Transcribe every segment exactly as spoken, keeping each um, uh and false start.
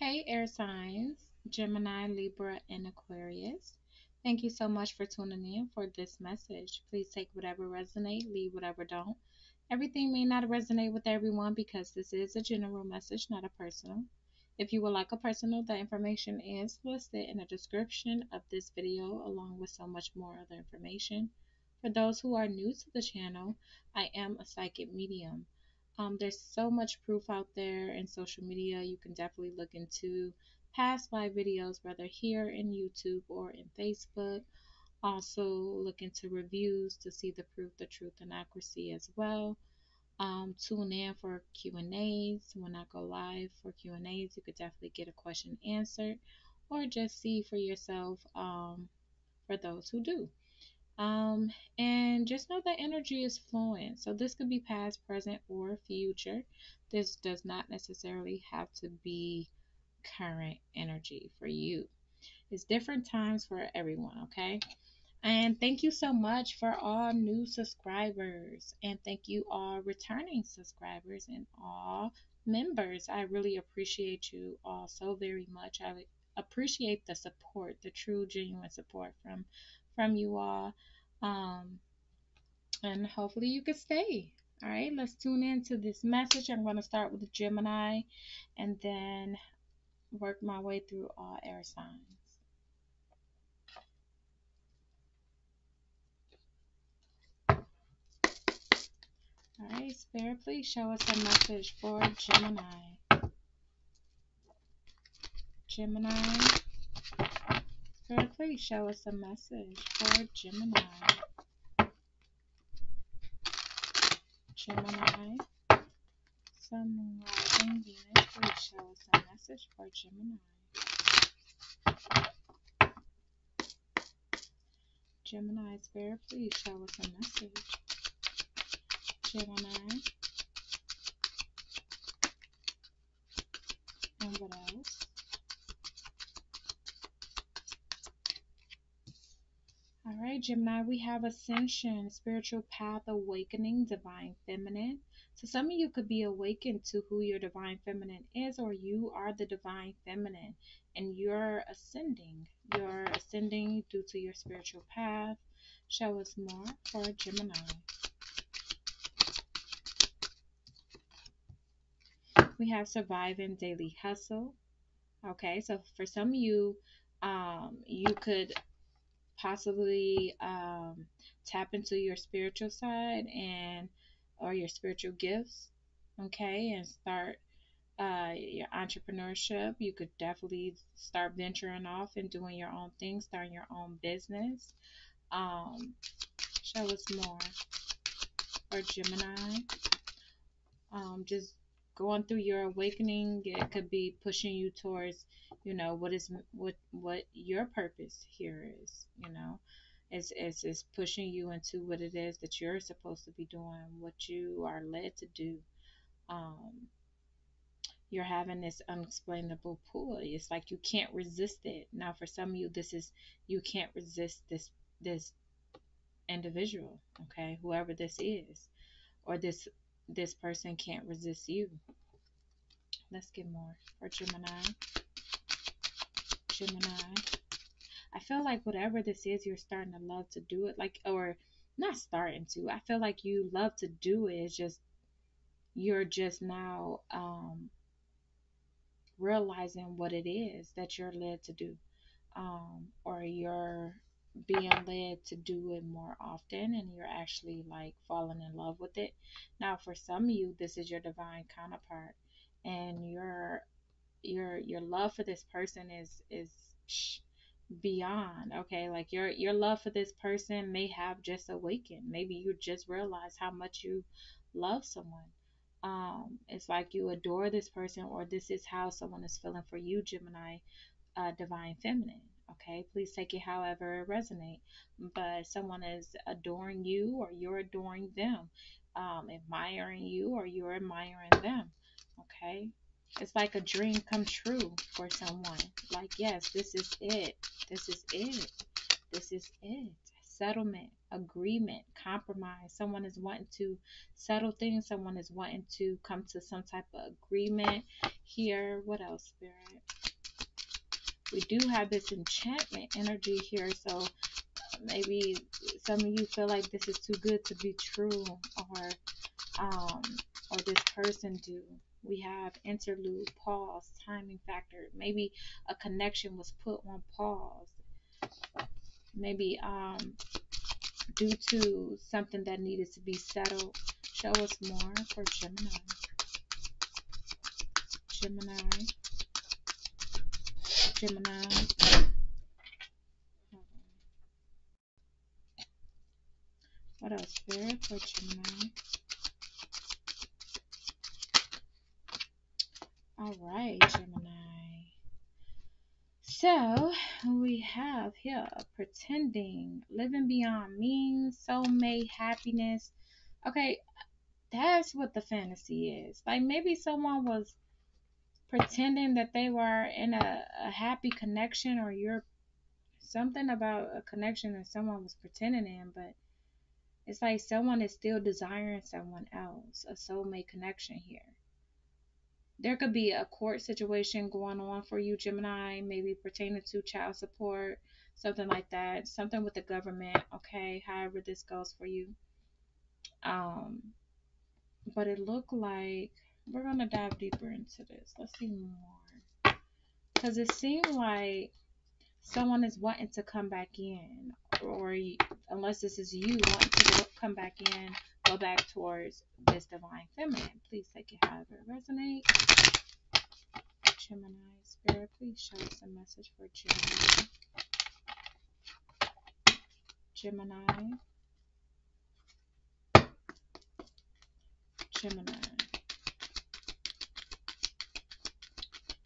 Hey air signs, Gemini, Libra, and Aquarius. Thank you so much for tuning in for this message. Please take whatever resonates, leave whatever don't. Everything may not resonate with everyone because this is a general message, not a personal. If you would like a personal, the information is listed in the description of this video along with so much more other information. For those who are new to the channel, I am a psychic medium. Um, there's so much proof out there in social media. You can definitely look into past live videos, whether here in YouTube or in Facebook. Also look into reviews to see the proof, the truth, and accuracy as well. Um, tune in for Q and A's. When I go live for Q and A's, you could definitely get a question answered or just see for yourself um, for those who do. Um, and just know that energy is flowing. So this could be past, present, or future. This does not necessarily have to be current energy for you. It's different times for everyone, okay? And thank you so much for all new subscribers. And thank you all returning subscribers and all members. I really appreciate you all so very much. I appreciate the support, the true, genuine support from from you all, um, and hopefully you can stay. All right, let's tune in to this message. I'm going to start with Gemini and then work my way through all air signs. All right, Spirit, please show us a message for Gemini. Gemini. Spirit, please show us a message for Gemini. Gemini. Sun, Rising, Venus, please show us a message for Gemini. Gemini, Spirit, please show us a message. Gemini. And what else? Alright, Gemini, we have ascension, spiritual path, awakening, divine feminine. So some of you could be awakened to who your divine feminine is, or you are the divine feminine and you're ascending. You're ascending due to your spiritual path. Show us more for Gemini. We have surviving, daily hustle. Okay, so for some of you, um, you could possibly um, tap into your spiritual side and or your spiritual gifts, okay, and start uh, your entrepreneurship. You could definitely start venturing off and doing your own thing, starting your own business. Um, show us more for Gemini. Um, just going through your awakening, it could be pushing you towards, you know, what is what what your purpose here is. You know, it's, it's, it's pushing you into what it is that you're supposed to be doing, what you are led to do. Um, you're having this unexplainable pull. It's like you can't resist it. Now, for some of you, this is you can't resist this this individual. Okay, whoever this is, or this. This person can't resist you. Let's get more for Gemini. Gemini. I feel like whatever this is, you're starting to love to do it. Like, or not starting to. I feel like you love to do it. It's just, you're just now um, realizing what it is that you're led to do. Um, or you're being led to do it more often, and you're actually like falling in love with it. Now, for some of you, this is your divine counterpart, and your your your love for this person is is beyond. Okay, like your your love for this person may have just awakened. Maybe you just realize how much you love someone. Um, it's like you adore this person, or this is how someone is feeling for you, Gemini, uh, divine feminine. Okay, please take it however it resonates. But someone is adoring you, or you're adoring them, um, admiring you, or you're admiring them. Okay, it's like a dream come true for someone. Like, yes, this is it. This is it. This is it. settlement, agreement, compromise. Someone is wanting to settle things. Someone is wanting to come to some type of agreement here. What else, Spirit? We do have this enchantment energy here, so maybe some of you feel like this is too good to be true, or um, or this person do. We have interlude, pause, timing factor. Maybe a connection was put on pause. Maybe um, due to something that needed to be settled. Show us more for Gemini. Gemini. Gemini. What else there for Gemini? All right, Gemini. So we have here pretending, living beyond means, soulmate, happiness. Okay, that's what the fantasy is. Like maybe someone was pretending that they were in a, a happy connection, or you're something about a connection that someone was pretending in, but it's like someone is still desiring someone else, a soulmate connection here. There could be a court situation going on for you, Gemini, maybe pertaining to child support, something like that, something with the government, okay, however this goes for you. Um, but it looked like, we're going to dive deeper into this. Let's see more. Because it seemed like someone is wanting to come back in, or unless this is you, wanting to come back in, go back towards this divine feminine. Please take it however it resonates. Gemini, Spirit, please show us a message for Gemini. Gemini. Gemini.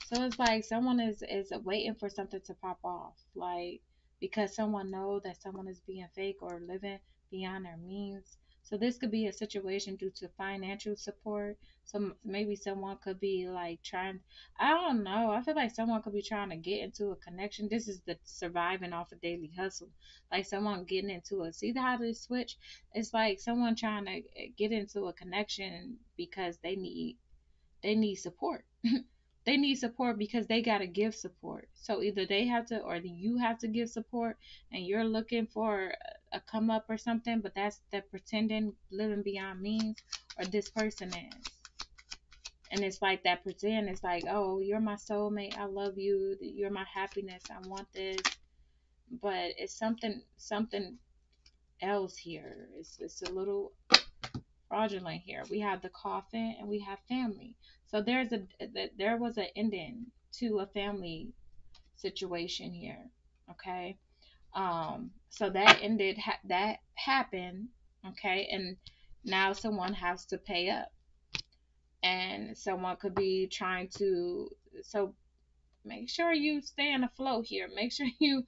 So it's like someone is, is waiting for something to pop off. Like, because someone knows that someone is being fake or living beyond their means. So this could be a situation due to financial support. So maybe someone could be like trying, I don't know. I feel like someone could be trying to get into a connection. This is the surviving off a daily hustle. Like someone getting into a, see how they switch? It's like someone trying to get into a connection because they need, they need support. They need support because they got to give support. So either they have to, or you have to give support, and you're looking for a come up or something, but that's the pretending, living beyond means, or this person is. And it's like that pretend, it's like, oh, you're my soulmate, I love you, you're my happiness, I want this. But it's something, something else here. It's, it's a little fraudulent here. We have the coffin and we have family. So there's a there was an ending to a family situation here, okay? Um, so that ended, ha that happened, okay? And now someone has to pay up, and someone could be trying to. So make sure you stay in the flow here. Make sure you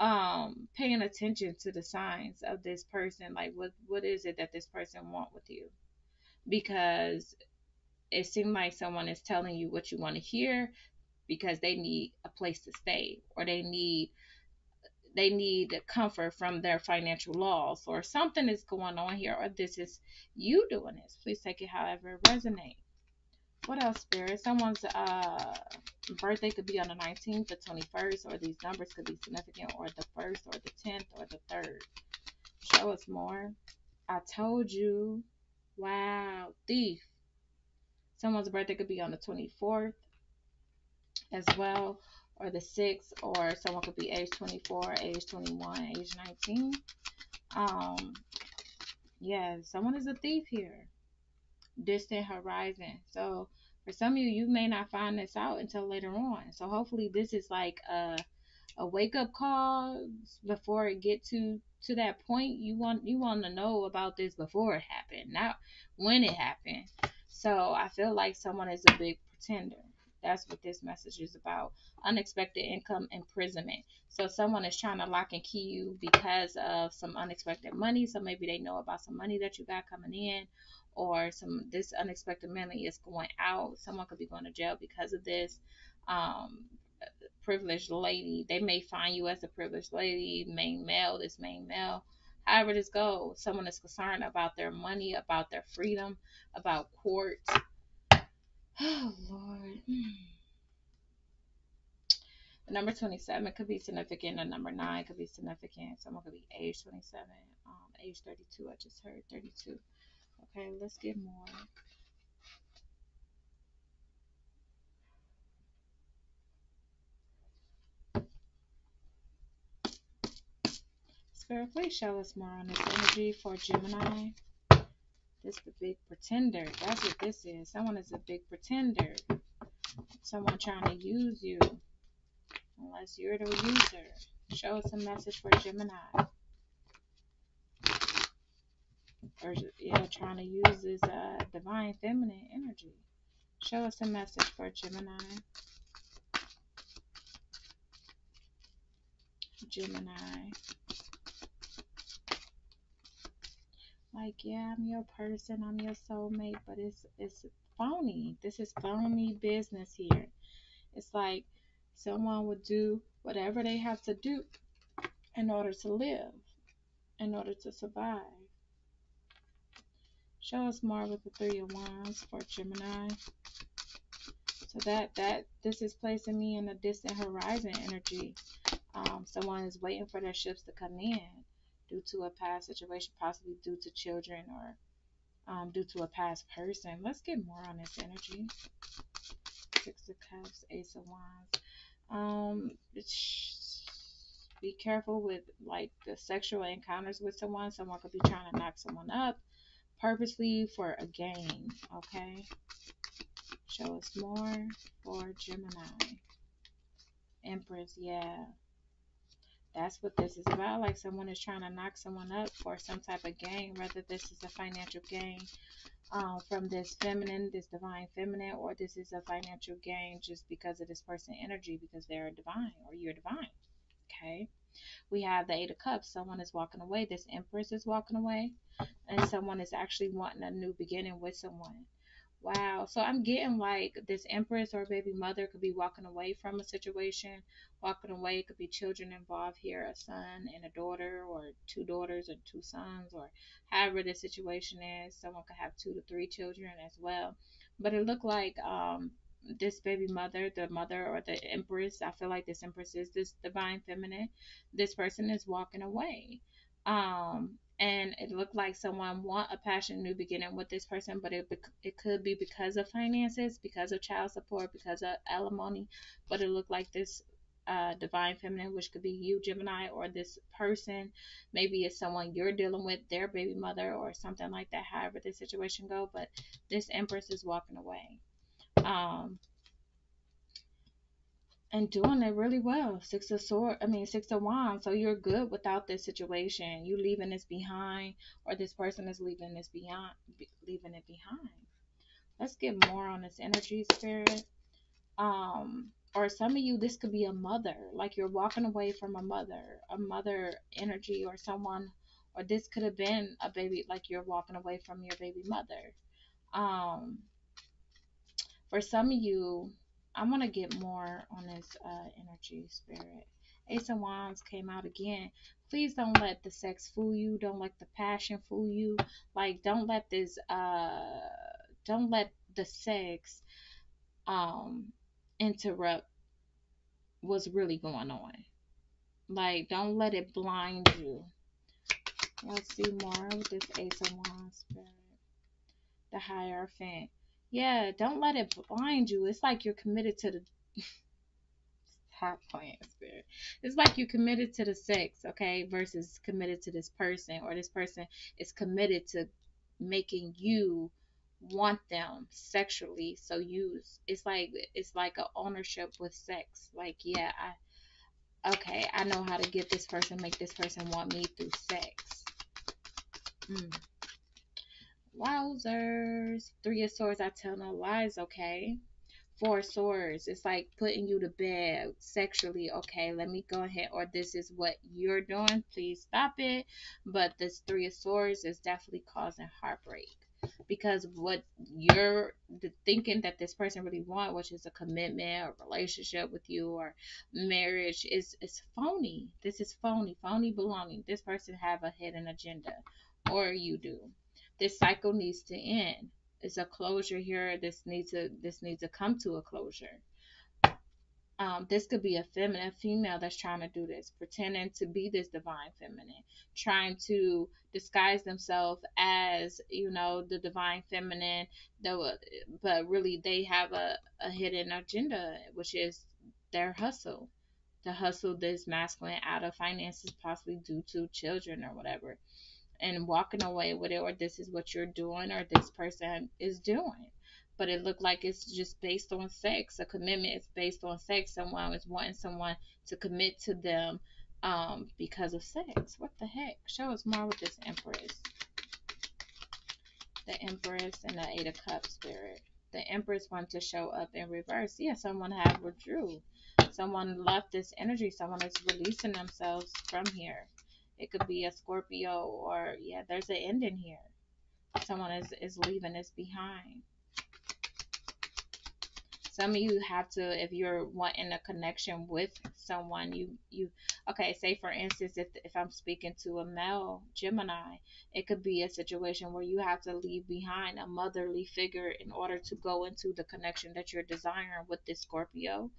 um paying attention to the signs of this person. Like what what is it that this person want with you? Because it seems like someone is telling you what you want to hear because they need a place to stay, or they need they need comfort from their financial loss, or something is going on here, or this is you doing this. Please take it however it resonates. What else, Spirit? Someone's uh, birthday could be on the nineteenth, the twenty-first, or these numbers could be significant, or the first, or the tenth, or the third. Show us more. I told you. Wow, thief. Someone's birthday could be on the twenty-fourth as well, or the sixth, or someone could be age twenty-four, age twenty-one, age nineteen. Um, yeah, someone is a thief here. Distant horizon. So for some of you, you may not find this out until later on. So hopefully this is like a, a wake-up call before it get to to that point. You want you want to know about this before it happened, not when it happened. So I feel like someone is a big pretender. That's what this message is about. Unexpected income, imprisonment. So someone is trying to lock and key you because of some unexpected money. So maybe they know about some money that you got coming in, or some this unexpected money is going out. Someone could be going to jail because of this. Um, privileged lady. They may find you as a privileged lady. Main male, this main male. However this goes, someone is concerned about their money, about their freedom, about court. Oh, Lord. The number twenty-seven could be significant. The number nine could be significant. Someone could be age twenty-seven, um, age thirty-two. I just heard thirty-two. Okay, let's get more. Spirit, please show us more on this energy for Gemini. This is the big pretender. That's what this is. Someone is a big pretender. Someone trying to use you. Unless you're the user. Show us a message for Gemini. Or, yeah, trying to use this uh, divine feminine energy. Show us a message for Gemini. Gemini. Like, yeah, I'm your person, I'm your soulmate, but it's it's phony. This is phony business here. It's like someone would do whatever they have to do in order to live, in order to survive. Show us more with the Three of Wands for Gemini. So that that this is placing me in a distant horizon energy. Um, someone is waiting for their ships to come in. Due to a past situation, possibly due to children or um, due to a past person. Let's get more on this energy. Six of Cups, Ace of Wands. Um, be careful with like the sexual encounters with someone. Someone could be trying to knock someone up purposely for a gain. Okay. Show us more for Gemini. Empress, yeah. That's what this is about. Like someone is trying to knock someone up for some type of gain, whether this is a financial gain um, from this feminine, this divine feminine, or this is a financial gain just because of this person's energy, because they're divine or you're divine. Okay. We have the Eight of Cups. Someone is walking away. This Empress is walking away, and someone is actually wanting a new beginning with someone. Wow, so I'm getting like this Empress or baby mother could be walking away from a situation. Walking away could be children involved here, a son and a daughter, or two daughters or two sons, or however the situation is. Someone could have two to three children as well. But it looked like um, this baby mother, the mother or the Empress, I feel like this Empress is this divine feminine. This person is walking away. Um... And it looked like someone want a passionate new beginning with this person, but it it could be because of finances, because of child support, because of alimony. But it looked like this uh, divine feminine, which could be you, Gemini, or this person. Maybe it's someone you're dealing with, their baby mother, or something like that. However the situation go, but this Empress is walking away, um, and doing it really well. Six of sword, I mean six of wands. So you're good without this situation. You leaving this behind, or this person is leaving this beyond, leaving it behind. Let's get more on this energy, Spirit. Um, or some of you, this could be a mother. Like you're walking away from a mother, a mother energy, or someone, or this could have been a baby. Like you're walking away from your baby mother. Um, for some of you. I'm going to get more on this uh, energy, Spirit. Ace of Wands came out again. Please don't let the sex fool you. Don't let the passion fool you. Like, don't let this, uh, don't let the sex um, interrupt what's really going on. Like, don't let it blind you. Let's see more with this Ace of Wands, Spirit. The Hierophant. Yeah, don't let it blind you. It's like you're committed to the top plan, Spirit. It's like you're committed to the sex, okay, versus committed to this person, or this person is committed to making you want them sexually. So you, it's like it's like an ownership with sex. Like, yeah, I okay, I know how to get this person, make this person want me through sex. Mm. Wowzers. Three of Swords, I tell no lies, okay? Four of Swords, it's like putting you to bed sexually, okay? Let me go ahead, or this is what you're doing, please stop it. But this Three of Swords is definitely causing heartbreak. because what you're thinking that this person really want, which is a commitment or relationship with you or marriage, is it's phony. This is phony, phony belonging. This person have a hidden agenda, or you do. This cycle needs to end. It's a closure here. This needs to this needs to come to a closure. Um, this could be a feminine female that's trying to do this, pretending to be this divine feminine, trying to disguise themselves as, you know, the divine feminine, though, but really they have a, a hidden agenda, which is their hustle. The hustle this masculine out of finances, possibly due to children or whatever, and walking away with it, or this is what you're doing, or this person is doing. But it looked like it's just based on sex. A commitment is based on sex. Someone is wanting someone to commit to them um, because of sex. What the heck? Show us more with this Empress. The Empress and the Eight of Cups spirit. The Empress wants to show up in reverse. Yeah, someone have withdrew. Someone left this energy. Someone is releasing themselves from here. It could be a Scorpio, or, yeah, there's an end in here. Someone is, is leaving this behind. Some of you have to, if you're wanting a connection with someone, you, you okay, say for instance, if, if I'm speaking to a male Gemini, it could be a situation where you have to leave behind a motherly figure in order to go into the connection that you're desiring with this Scorpio.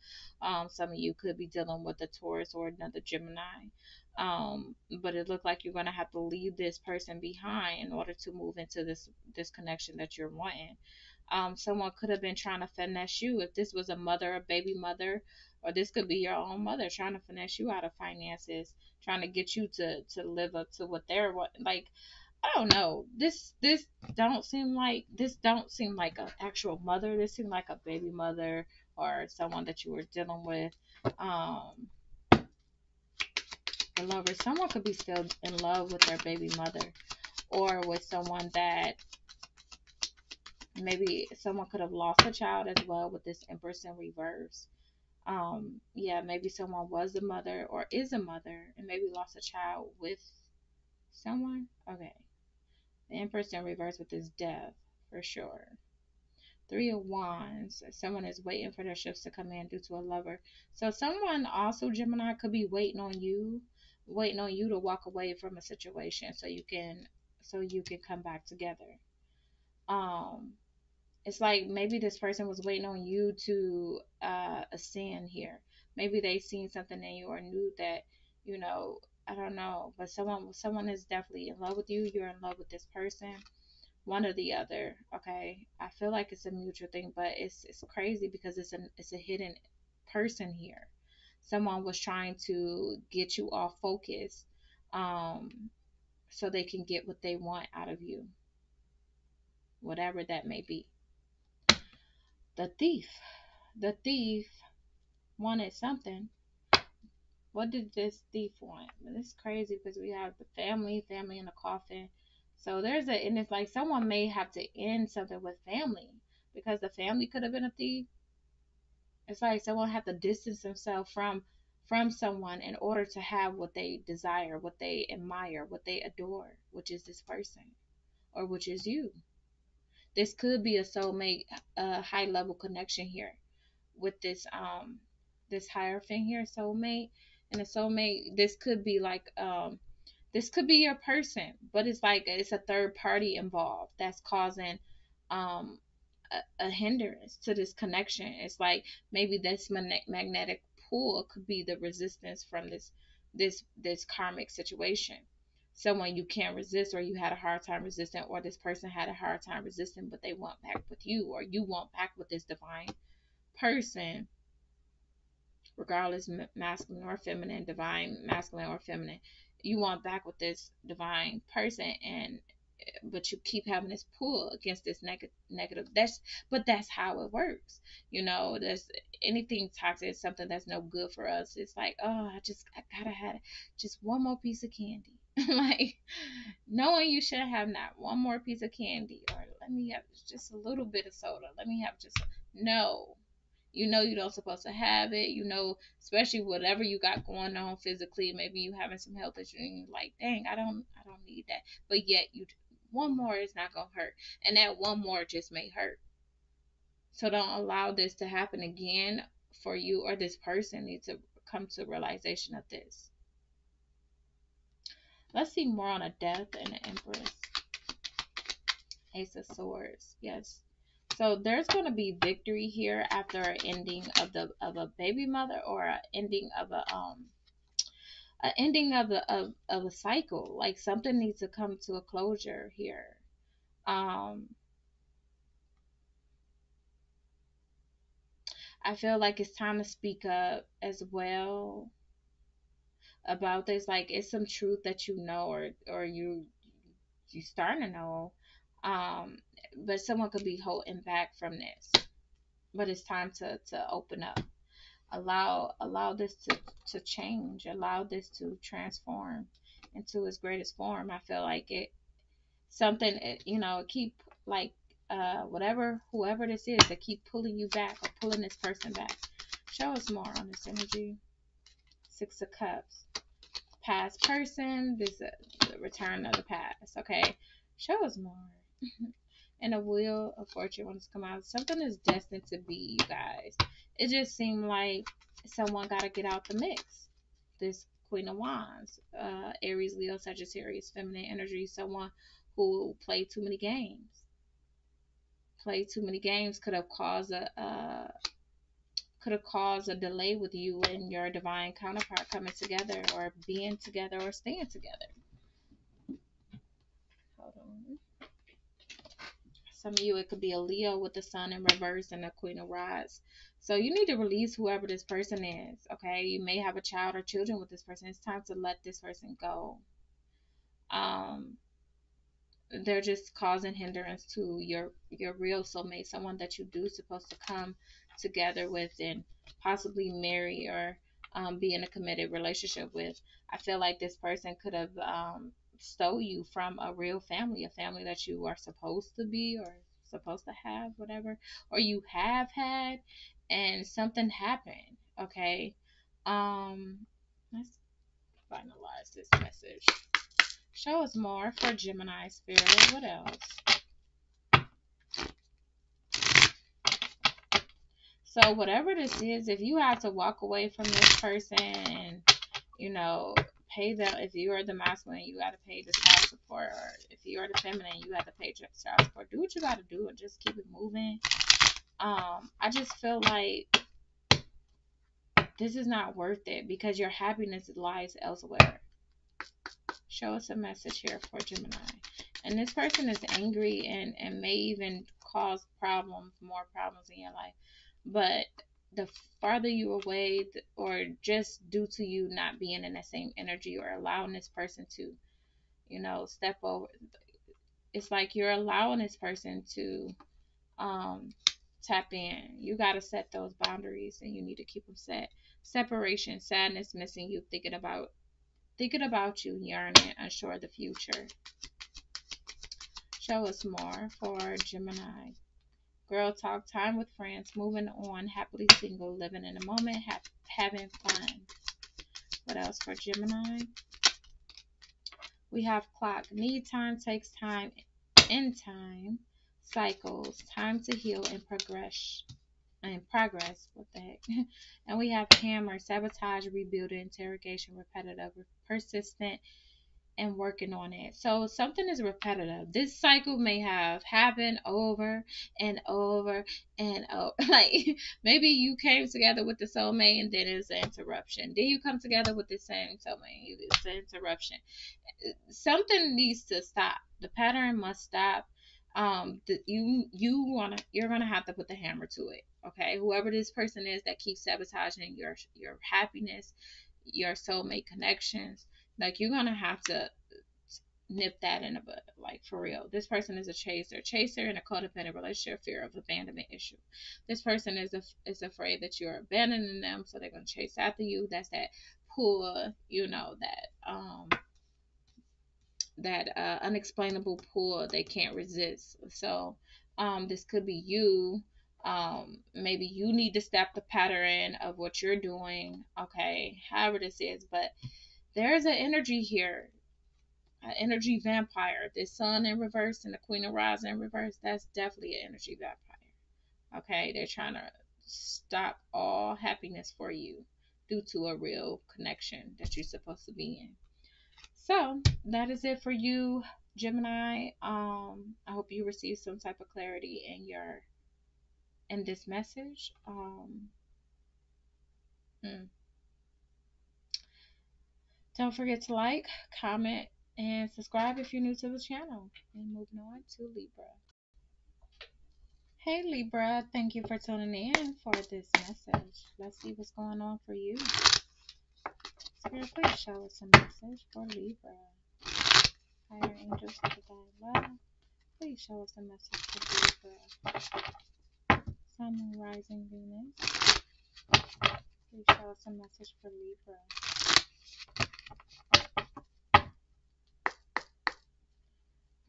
Um, some of you could be dealing with a Taurus or another Gemini. Um, but it looked like you're going to have to leave this person behind in order to move into this, this connection that you're wanting. Um, someone could have been trying to finesse you. If this was a mother, a baby mother, or this could be your own mother trying to finesse you out of finances, trying to get you to, to live up to what they're like. I don't know. This, this don't seem like, this don't seem like an actual mother. This seemed like a baby mother or someone that you were dealing with. Um, the lover, someone could be still in love with their baby mother, or with someone that, maybe someone could have lost a child as well with this Empress in reverse. Um, yeah, maybe someone was a mother or is a mother and maybe lost a child with someone. Okay. The Empress in reverse with this death for sure. Three of Wands. Someone is waiting for their ships to come in due to a lover. So someone also, Gemini, could be waiting on you, waiting on you to walk away from a situation so you can, so you can come back together. Um, it's like maybe this person was waiting on you to uh, ascend here. Maybe they seen something in you or knew that, you know, I don't know. But someone someone is definitely in love with you. You're in love with this person. One or the other. Okay. I feel like it's a mutual thing, but it's it's crazy because it's an it's a hidden person here. Someone was trying to get you off focus um, so they can get what they want out of you. Whatever that may be. The thief. The thief wanted something. What did this thief want? This is crazy because we have the family, family in the coffin. So there's a, and it's like someone may have to end something with family because the family could have been a thief. It's like someone had to distance themselves from, from someone in order to have what they desire, what they admire, what they adore, which is this person or which is you. This could be a soulmate, a high level connection here with this, um, this Hierophant here, soulmate. And a soulmate, this could be like, um, this could be your person, but it's like, it's a third party involved that's causing, um, a, a hindrance to this connection. It's like, maybe this magnetic pull could be the resistance from this, this, this karmic situation. Someone you can't resist, or you had a hard time resisting, or this person had a hard time resisting, but they want back with you, or you want back with this divine person, regardless masculine or feminine, divine, masculine or feminine. You want back with this divine person, and but you keep having this pull against this neg negative. That's but that's how it works, you know. There's anything toxic, something that's no good for us. It's like, oh, I just I gotta have just one more piece of candy. Like, knowing you should have not one more piece of candy, or let me have just a little bit of soda, let me have just, no, you know you don't supposed to have it, you know, especially whatever you got going on physically, maybe you having some health issues, and you're like, dang, I don't, I don't need that, but yet you, One more is not going to hurt. And that one more just may hurt. So don't allow this to happen again for you, or this person needs to come to realization of this. Let's see more on a death and an empress. Ace of Swords. Yes. So there's going to be victory here after an ending of the of a baby mother, or an ending of a um an ending of a of, of a cycle. Like something needs to come to a closure here. Um I feel like it's time to speak up as well about this. Like it's some truth that you know, or or you you starting to know. Um, but someone could be holding back from this, but it's time to, to open up, allow, allow this to, to change, allow this to transform into its greatest form. I feel like it, something, it, you know, keep like, uh, whatever, whoever this is, they keep pulling you back or pulling this person back. Show us more on this energy. Six of Cups, past person. This is the return of the past. Okay. Show us more. And a Wheel of Fortune wants to come out. Something is destined to be, you guys. It just seemed like someone got to get out the mix. This Queen of Wands, uh, Aries, Leo, Sagittarius, feminine energy. Someone who played too many games. Played too many games could have caused a uh, could have caused a delay with you and your divine counterpart coming together, or being together, or staying together. Hold on. Some of you, it could be a Leo with the Sun in reverse and a Queen of Rods. So you need to release whoever this person is, okay? You may have a child or children with this person. It's time to let this person go. Um, they're just causing hindrance to your, your real soulmate, someone that you do supposed to come together with and possibly marry, or um, be in a committed relationship with. I feel like this person could have... Um, stole you from a real family, a family that you are supposed to be, or supposed to have, whatever, or you have had, and something happened. Okay, um, let's finalize this message. Show us more for Gemini spirit. What else? So whatever this is, if you have to walk away from this person, and you know, pay them. If you are the masculine, you got to pay the child support, or if you are the feminine, you got to pay child support. Do what you got to do and just keep it moving. Um, I just feel like this is not worth it, because your happiness lies elsewhere. Show us a message here for Gemini. And this person is angry, and, and may even cause problems, more problems in your life. But the farther you away, or just due to you not being in that same energy, or allowing this person to, you know, step over, it's like you're allowing this person to um, tap in. You got to set those boundaries, and you need to keep them set. Separation, sadness, missing you, thinking about, thinking about you, yearning, unsure of the future. Show us more for Gemini. Girl talk, time with friends, moving on, happily single, living in the moment, ha having fun. What else for Gemini? We have clock. Need time, takes time, in time, cycles, time to heal and progress. And progress, what the heck? And we have hammer, sabotage, rebuild, interrogation, repetitive, persistent, and working on it. So something is repetitive. This cycle may have happened over and over and over. Like maybe you came together with the soulmate, and then it was an interruption. Then you come together with the same soulmate, it's an interruption. Something needs to stop. The pattern must stop. Um, the, you you wanna you're gonna have to put the hammer to it. Okay, whoever this person is that keeps sabotaging your your happiness, your soulmate connections. Like, you're going to have to nip that in the bud, like, for real. This person is a chaser. Chaser in a codependent relationship, fear of abandonment issue. This person is a, is afraid that you're abandoning them, so they're going to chase after you. That's that pull, you know, that um, that uh, unexplainable pull they can't resist. So, um, this could be you. Um, maybe you need to stop the pattern of what you're doing, okay, however this is, but... There's an energy here uh, energy vampire. This sun in reverse and the queen of wands in reverse, that's definitely an energy vampire. Okay, they're trying to stop all happiness for you due to a real connection that you're supposed to be in. So that is it for you, Gemini. Um, I hope you receive some type of clarity in your in this message. Um, hmm. Don't forget to like, comment, and subscribe if you're new to the channel. And moving on to Libra. Hey Libra, thank you for tuning in for this message. Let's see what's going on for you. Spirit, please show us a message for Libra. Higher angels of divine love, please show us a message for Libra. Sun, rising, Venus, please show us a message for Libra.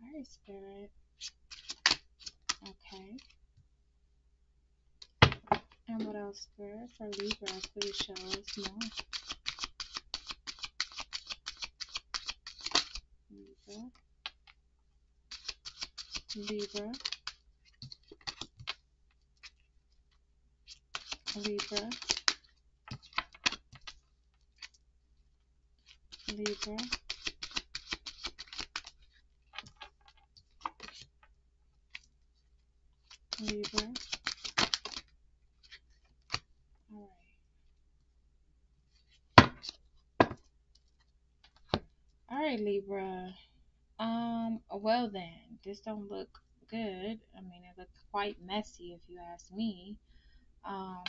Alright, Spirit. Okay. And what else, Spirit, for Libra? Please show us more. Libra. Libra. Libra. Libra. Libra. All right. All right, Libra. Um, well then, this don't look good. I mean, it looks quite messy if you ask me. Um,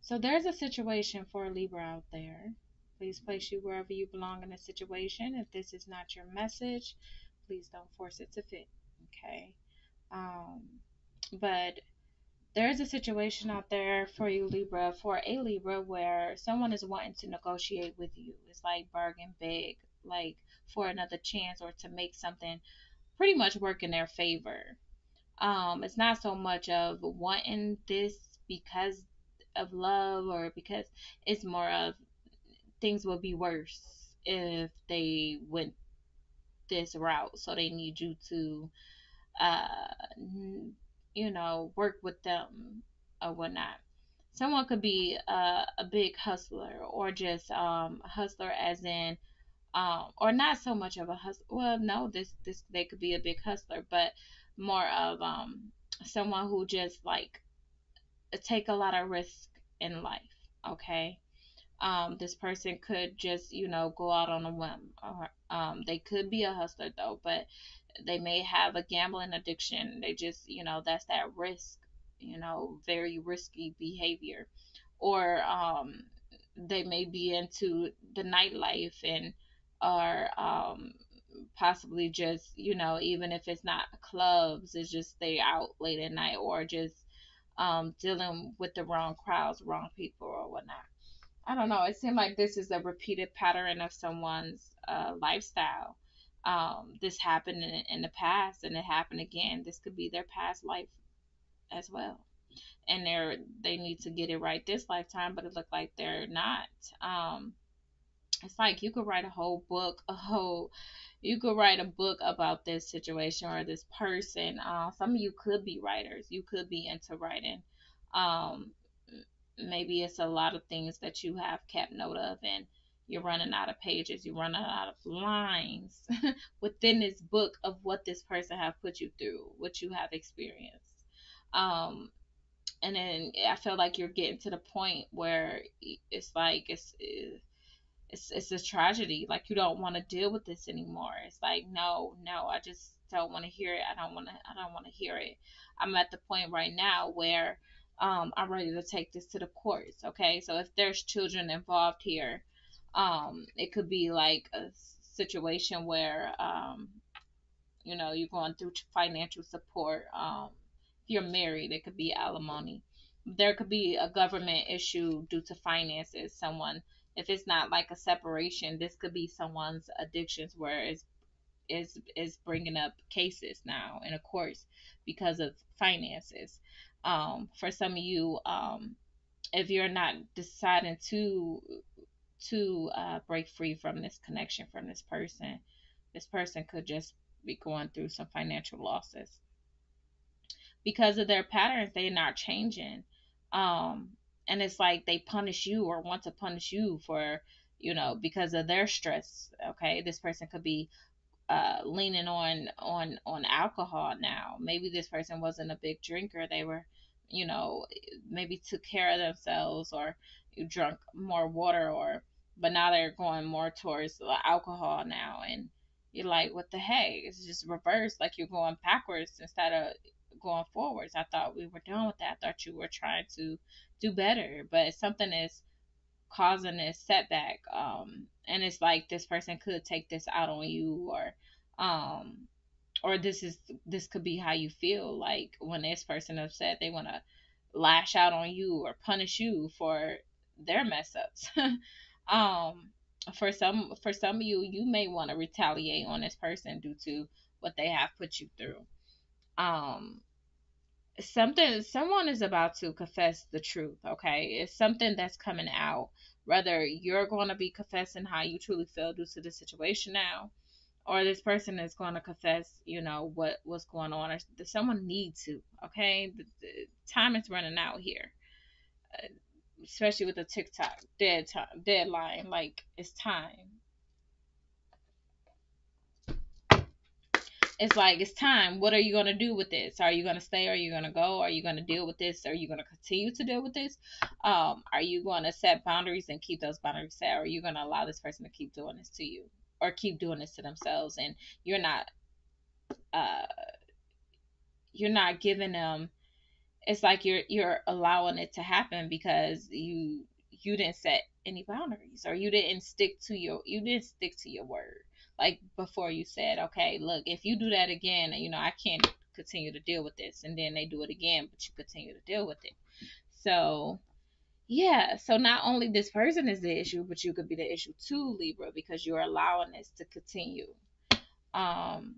so there's a situation for Libra out there. Please place you wherever you belong in the situation. If this is not your message, please don't force it to fit. Okay. Um, But there is a situation out there for you, Libra, for a Libra, where someone is wanting to negotiate with you. It's like bargain big, like for another chance or to make something pretty much work in their favor. Um, it's not so much of wanting this because of love or because it's more of things would be worse if they went this route. So they need you to, uh, you know, work with them or whatnot. Someone could be uh, a big hustler, or just um, a hustler as in, um, or not so much of a hustler. Well, no, this, this, they could be a big hustler, but more of um, someone who just like take a lot of risk in life. Okay. Um, this person could just, you know, go out on a whim. Or, um, they could be a hustler though, but they may have a gambling addiction. They just, you know, that's that risk, you know, very risky behavior. Or um, they may be into the nightlife and are um, possibly just, you know, even if it's not clubs, it's just they out late at night, or just um, dealing with the wrong crowds, wrong people or whatnot. I don't know. It seemed like this is a repeated pattern of someone's uh, lifestyle. Um, this happened in, in the past, and it happened again. This could be their past life as well, and they're they need to get it right this lifetime, but it looked like they're not. Um, it's like you could write a whole book, a whole, you could write a book about this situation or this person. Uh, some of you could be writers. You could be into writing. Um, maybe it's a lot of things that you have kept note of, and you're running out of pages. You're running out of lines within this book of what this person have put you through, what you have experienced. Um, and then I feel like you're getting to the point where it's like it's it's it's a tragedy. Like you don't want to deal with this anymore. It's like no, no, I just don't want to hear it. I don't want to. I don't want to hear it. I'm at the point right now where um, I'm ready to take this to the courts. Okay, so if there's children involved here. Um, it could be like a situation where, um, you know, you're going through financial support. Um, if you're married, it could be alimony. There could be a government issue due to finances. Someone, if it's not like a separation, this could be someone's addictions where it's, it's, it's bringing up cases now in a court because of finances. Um, for some of you, um, if you're not deciding to... to uh, break free from this connection, from this person, This person could just be going through some financial losses. Because of their patterns, they're not changing. Um, and it's like they punish you or want to punish you for, you know, because of their stress. Okay, this person could be uh, leaning on, on, on alcohol now. Maybe this person wasn't a big drinker. They were, you know, maybe took care of themselves or drunk more water, or, but now they're going more towards the alcohol now. And you're like, what the heck? It's just reversed. Like you're going backwards instead of going forwards. I thought we were done with that. I thought you were trying to do better, but something is causing this setback. Um, and it's like this person could take this out on you, or, um, or this is, this could be how you feel. Like when this person upset, they want to lash out on you or punish you for their mess ups. um, for some, for some of you, you may want to retaliate on this person due to what they have put you through. Um, something, someone is about to confess the truth. Okay. It's something that's coming out, whether you're going to be confessing how you truly feel due to the situation now, or this person is going to confess, you know, what, what's going on, or someone needs to, okay. The, the time is running out here, uh, especially with the TikTok dead time deadline. Like it's time. It's like, it's time. What are you going to do with this? Are you going to stay? Are you going to go? Are you going to deal with this? Are you going to continue to deal with this? Um, are you going to set boundaries and keep those boundaries set? Or are you going to allow this person to keep doing this to you, or keep doing this to themselves? And you're not, uh, you're not giving them, it's like you're, you're allowing it to happen because you, you didn't set any boundaries, or you didn't stick to your, you didn't stick to your word. Like before you said, okay, look, if you do that again, you know, I can't continue to deal with this. And then they do it again, but you continue to deal with it. So, yeah. So not only this person is the issue, but you could be the issue too, Libra, because you're allowing this to continue. Um,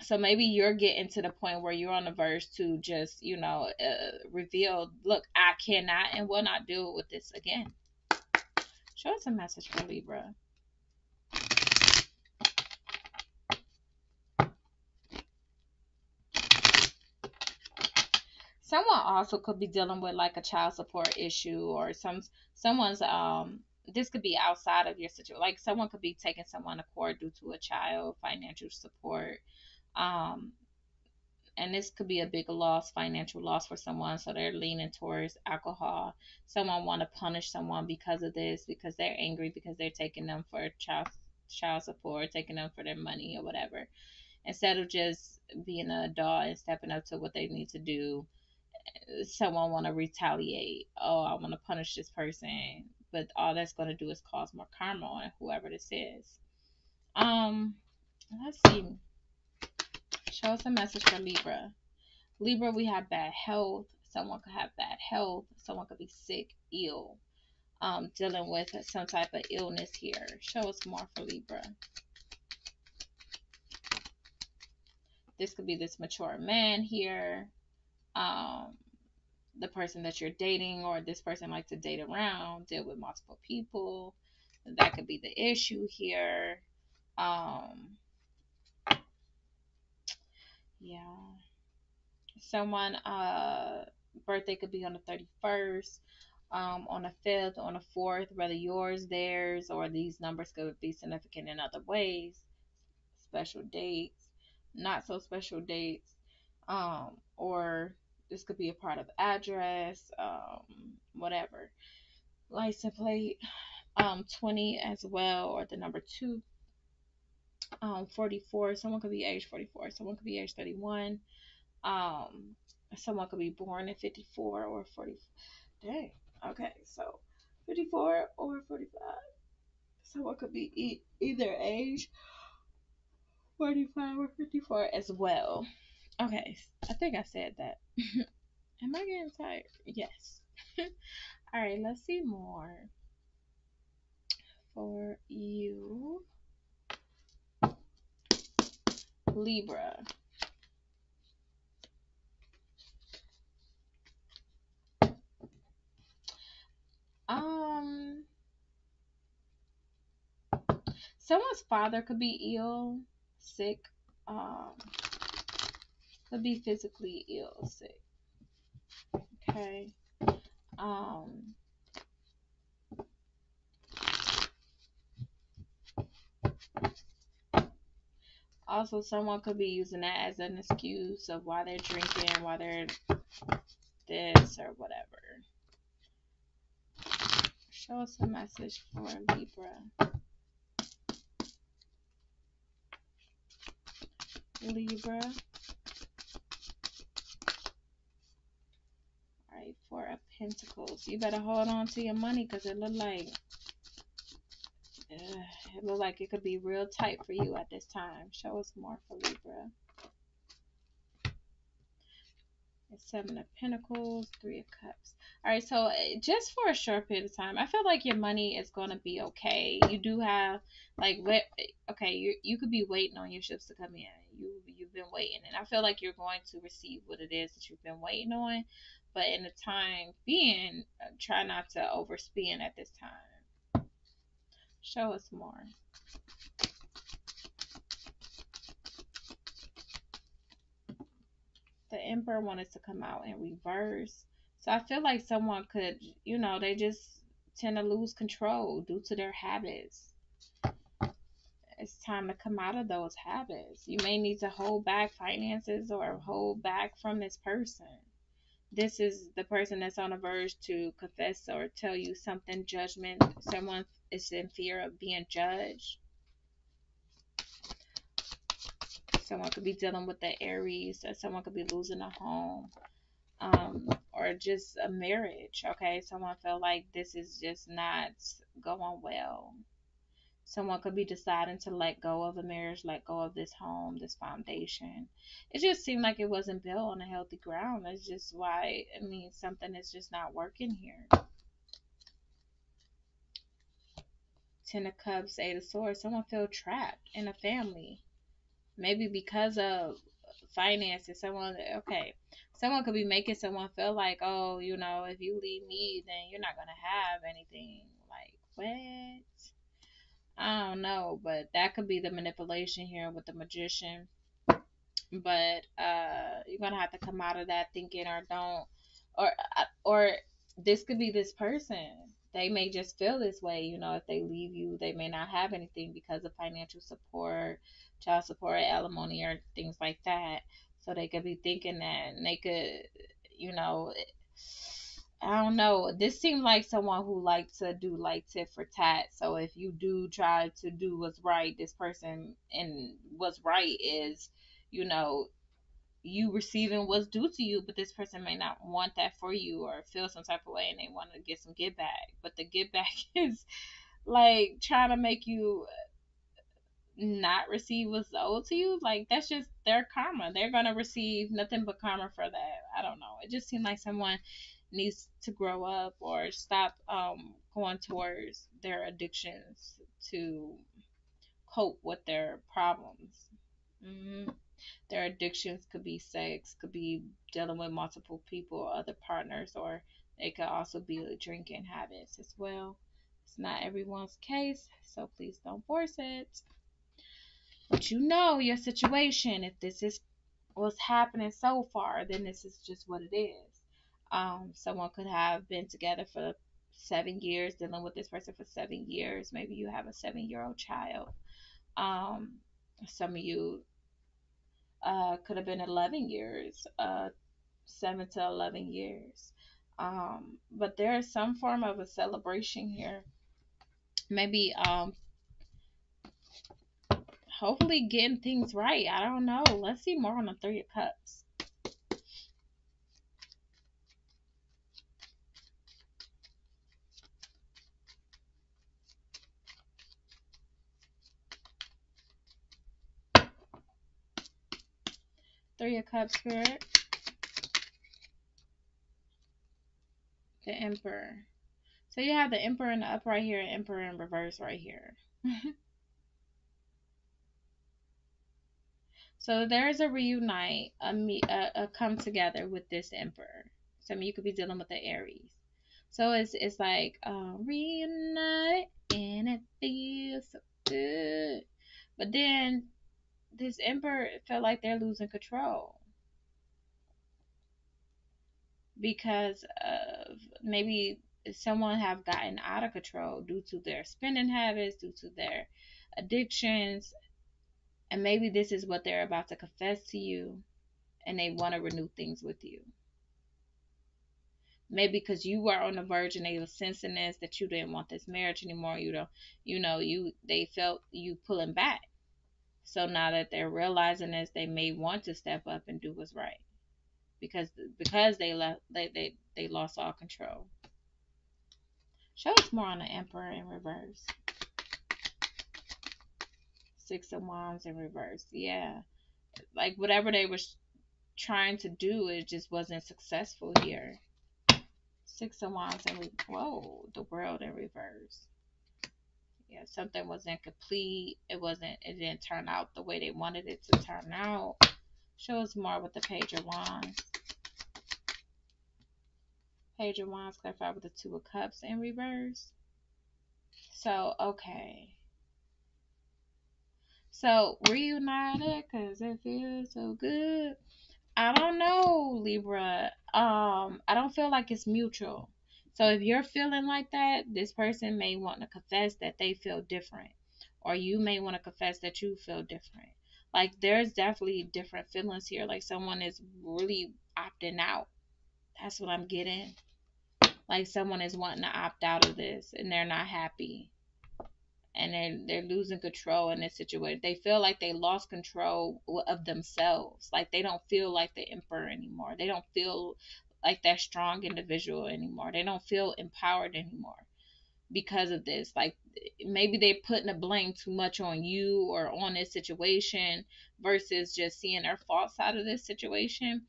so maybe you're getting to the point where you're on the verge to just, you know, uh, reveal, look, I cannot and will not deal with this again. Show us a message for Libra. Someone also could be dealing with like a child support issue, or some someone's um this could be outside of your situation. Like someone could be taking someone to court due to a child financial support, um and this could be a big loss, financial loss for someone. So they're leaning towards alcohol. Someone want to punish someone because of this, because they're angry, because they're taking them for child child support, taking them for their money or whatever, instead of just being an adult and stepping up to what they need to do. Someone want to retaliate. Oh, I want to punish this person, but all that's going to do is cause more karma on whoever this is. Um, let's see. Show us a message for Libra. Libra, we have bad health. Someone could have bad health. Someone could be sick, ill, um, dealing with some type of illness here. Show us more for Libra. This could be this mature man here. Um, the person that you're dating, or this person likes to date around, deal with multiple people. That could be the issue here. Um, yeah. Someone, uh, birthday could be on the thirty-first, um, on the fifth, on the fourth, whether yours, theirs, or these numbers could be significant in other ways. Special dates, not so special dates, um, or this could be a part of address, um, whatever. License plate, um, twenty as well, or the number two. Um, forty-four. Someone could be age forty-four. Someone could be age thirty-one. Um, someone could be born in fifty-four or forty. Dang. Okay, so fifty-four or forty-five. Someone could be e either age forty-five or fifty-four as well. Okay, I think I said that. Am I getting tired? Yes. All right, let's see more for you, Libra. Um, someone's father could be ill. sick, um, would be physically ill, sick. Okay. Um, also, someone could be using that as an excuse of why they're drinking, why they're this or whatever. Show us a message for Libra. Libra. Alright, Four of Pentacles. You better hold on to your money because it look like uh, it look like it could be real tight for you at this time. Show us more for Libra. Seven of Pentacles, Three of Cups. All right, so just for a short period of time, I feel like your money is going to be okay. You do have, like, what? Okay, you you could be waiting on your ships to come in. You, you've been waiting, and I feel like you're going to receive what it is that you've been waiting on, but in the time being, try not to overspend at this time. Show us more. The Emperor wanted to come out in reverse. So I feel like someone could, you know, they just tend to lose control due to their habits. It's time to come out of those habits. You may need to hold back finances or hold back from this person. This is the person that's on the verge to confess or tell you something, judgment. Someone is in fear of being judged. Someone could be dealing with the Aries, or someone could be losing a home, um, or just a marriage, okay? Someone felt like this is just not going well. Someone could be deciding to let go of a marriage, let go of this home, this foundation. It just seemed like it wasn't built on a healthy ground. That's just why, I mean, something is just not working here. Ten of Cups, Eight of Swords. Someone felt trapped in a family. Maybe because of finances, someone, okay, someone could be making someone feel like, oh, you know, if you leave me, then you're not going to have anything. Like, what? I don't know, but that could be the manipulation here with the Magician. But uh, you're going to have to come out of that thinking or don't, or, or this could be this person. They may just feel this way, you know, if they leave you, they may not have anything because of financial support, child support, alimony, or things like that. So they could be thinking that, and they could, you know, I don't know. This seemed like someone who likes to do like tit for tat. So if you do try to do what's right, this person, and what's right is, you know, you receiving what's due to you, but this person may not want that for you or feel some type of way, and they want to get some give back. But the give back is like trying to make you not receive what's owed to you. Like, that's just their karma. They're going to receive nothing but karma for that. I don't know. It just seemed like someone needs to grow up or stop um, going towards their addictions to cope with their problems. Mm-hmm. Their addictions could be sex, could be dealing with multiple people, other partners, or it could also be drinking habits as well. It's not everyone's case, so please don't force it. But you know your situation. If this is what's happening so far, then this is just what it is. Um, someone could have been together for seven years, dealing with this person for seven years. Maybe you have a seven-year-old child. Um, some of you uh, could have been eleven years, uh, seven to eleven years. Um, but there is some form of a celebration here. Maybe um, hopefully getting things right. I don't know. Let's see more on the Three of Cups. Three of Cups here. The Emperor. So you have the Emperor in the up right here and Emperor in reverse right here. So there's a reunite, a, meet, a, a come together with this Emperor. So I mean, you could be dealing with the Aries. So it's it's like uh, reunite and it feels so good. But then this Emperor felt like they're losing control because of maybe someone have gotten out of control due to their spending habits, due to their addictions, and maybe this is what they're about to confess to you, and they want to renew things with you. Maybe because you were on the verge and they were sensing this, that you didn't want this marriage anymore. You don't, you know, you they felt you pulling back. So now that they're realizing this, they may want to step up and do what's right, because because they left, they they they lost all control. Show us more on the Emperor in reverse. Six of Wands in reverse. Yeah, like whatever they were trying to do, it just wasn't successful here. Six of Wands and whoa, the World in reverse. Yeah, something wasn't complete. It wasn't. It didn't turn out the way they wanted it to turn out. Show us more with the Page of Wands. Page of Wands clarified with the Two of Cups in reverse. So okay. So reunited, cause it feels so good. I don't know, Libra. Um, I don't feel like it's mutual. So if you're feeling like that, this person may want to confess that they feel different. Or you may want to confess that you feel different. Like, there's definitely different feelings here. Like, someone is really opting out. That's what I'm getting. Like, someone is wanting to opt out of this, and they're not happy. And they're, they're losing control in this situation. They feel like they lost control of themselves. Like, they don't feel like the Emperor anymore. They don't feel like that strong individual anymore. They don't feel empowered anymore because of this. Like, maybe they're putting the blame too much on you or on this situation versus just seeing their faults out of this situation.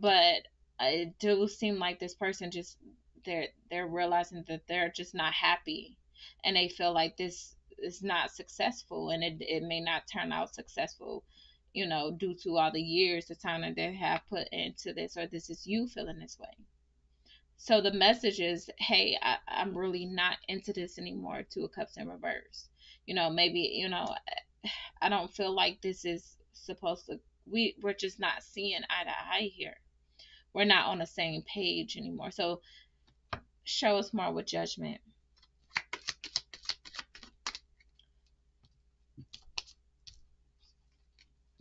But it does seem like this person just, they're, they're realizing that they're just not happy, and they feel like this is not successful, and it, it may not turn out successful, you know, due to all the years, the time that they have put into this, or this is you feeling this way. So the message is, hey, I, I'm really not into this anymore. Two of Cups in reverse. You know, maybe, you know, I don't feel like this is supposed to, we, we're just not seeing eye to eye here. We're not on the same page anymore. So show us more with Judgment.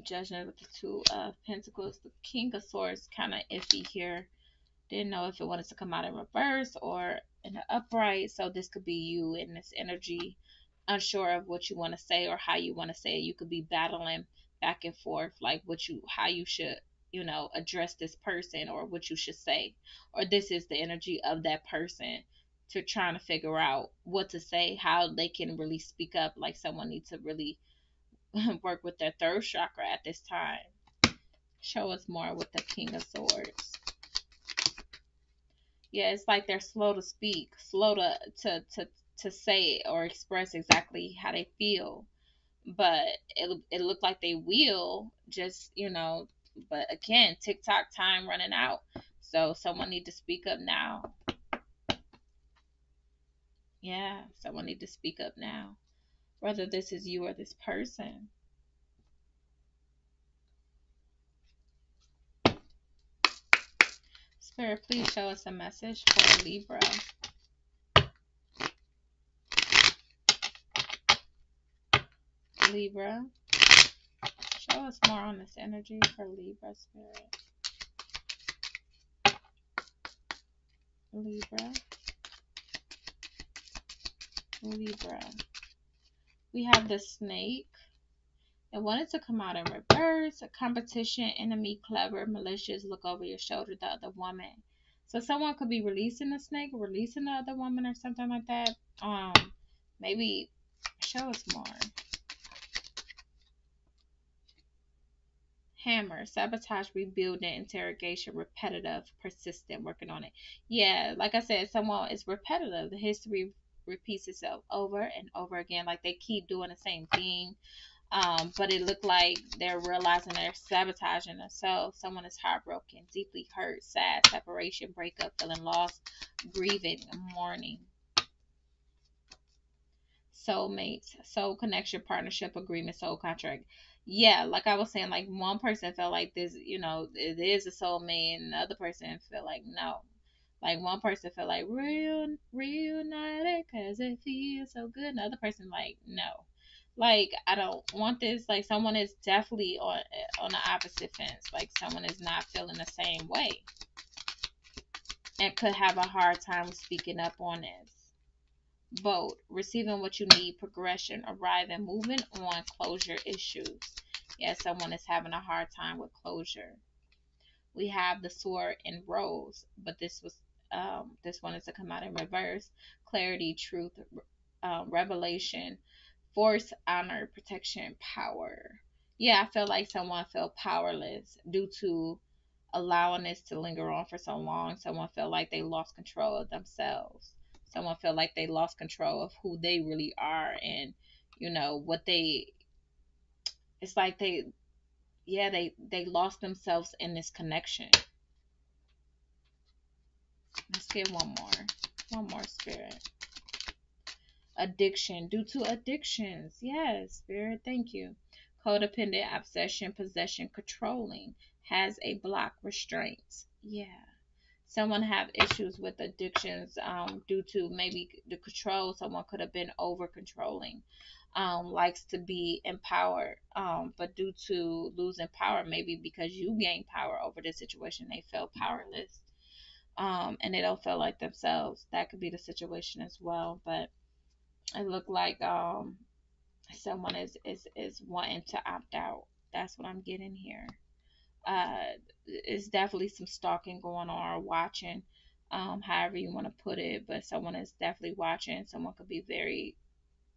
Judgment with the Two of Pentacles. The King of Swords, kind of iffy here. Didn't know if it wanted to come out in reverse or in the upright. So this could be you in this energy, unsure of what you want to say or how you want to say it. You could be battling back and forth, like what you, how you should, you know, address this person or what you should say. Or this is the energy of that person to trying to figure out what to say, how they can really speak up. Like, someone needs to really work with their third chakra at this time. Show us more with the King of Swords. Yeah, it's like they're slow to speak, slow to to to, to say or express exactly how they feel, but it it looked like they will, just, you know. But again, TikTok time running out, so someone need to speak up now. Yeah, someone need to speak up now. Whether this is you or this person. Spirit, please show us a message for Libra. Libra. Show us more on this energy for Libra, Spirit. Libra. Libra. We have the Snake. It wanted to come out in reverse. Competition, enemy, clever, malicious, look over your shoulder, the other woman. So someone could be releasing the snake, releasing the other woman or something like that. Um, maybe show us more. Hammer, sabotage, rebuilding, interrogation, repetitive, persistent, working on it. Yeah, like I said, someone is repetitive. The history repeats itself over and over again, like they keep doing the same thing, um but it looked like they're realizing they're sabotaging themselves. Someone is heartbroken, deeply hurt, sad, separation, breakup, feeling lost, grieving, mourning. soulmates, soul connection, partnership, agreement, soul contract. Yeah, like I was saying, like one person felt like this, you know, it is a soulmate, and the other person felt like no. Like one person felt like real, reunited because it feels so good. Another person like no, like I don't want this. Like someone is definitely on on the opposite fence. Like someone is not feeling the same way, and could have a hard time speaking up on this. Bold, receiving what you need, progression, arriving, moving on, closure issues. Yeah, someone is having a hard time with closure. We have the Sword and Rose, but this was um, this one is to come out in reverse. Clarity, truth, uh, revelation, force, honor, protection, power. Yeah, I feel like someone felt powerless due to allowing this to linger on for so long. Someone felt like they lost control of themselves. Someone felt like they lost control of who they really are and, you know, what they, it's like they, yeah, they, they lost themselves in this connection. Let's get one more, one more spirit. Addiction, due to addictions. Yes, spirit, thank you. Codependent, obsession, possession, controlling, has a block, restraints. Yeah. Someone have issues with addictions um, due to maybe the control. Someone could have been over-controlling, um, likes to be empowered, um, but due to losing power, maybe because you gain power over the situation, they feel powerless, um, and they don't feel like themselves. That could be the situation as well, but it looked like um, someone is, is, is wanting to opt out. That's what I'm getting here. Uh, it's definitely some stalking going on or watching, um, however you want to put it, but someone is definitely watching. Someone could be very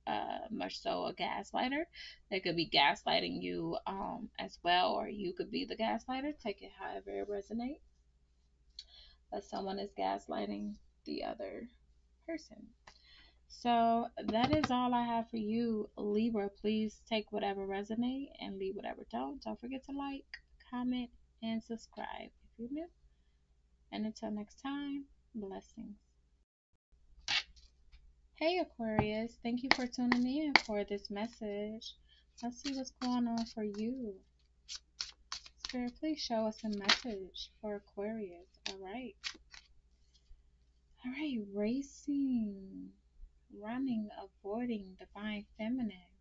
uh, much so a gaslighter. They could be gaslighting you um, as well, or you could be the gaslighter. Take it however it resonates. But someone is gaslighting the other person. So that is all I have for you, Libra. Please take whatever resonates and leave whatever don't. Don't forget to like, comment, and subscribe if you're new. And until next time, blessings. Hey Aquarius, thank you for tuning in for this message. Let's see what's going on for you. Spirit, please show us a message for Aquarius. Alright. Alright, racing, running, avoiding, divine feminine.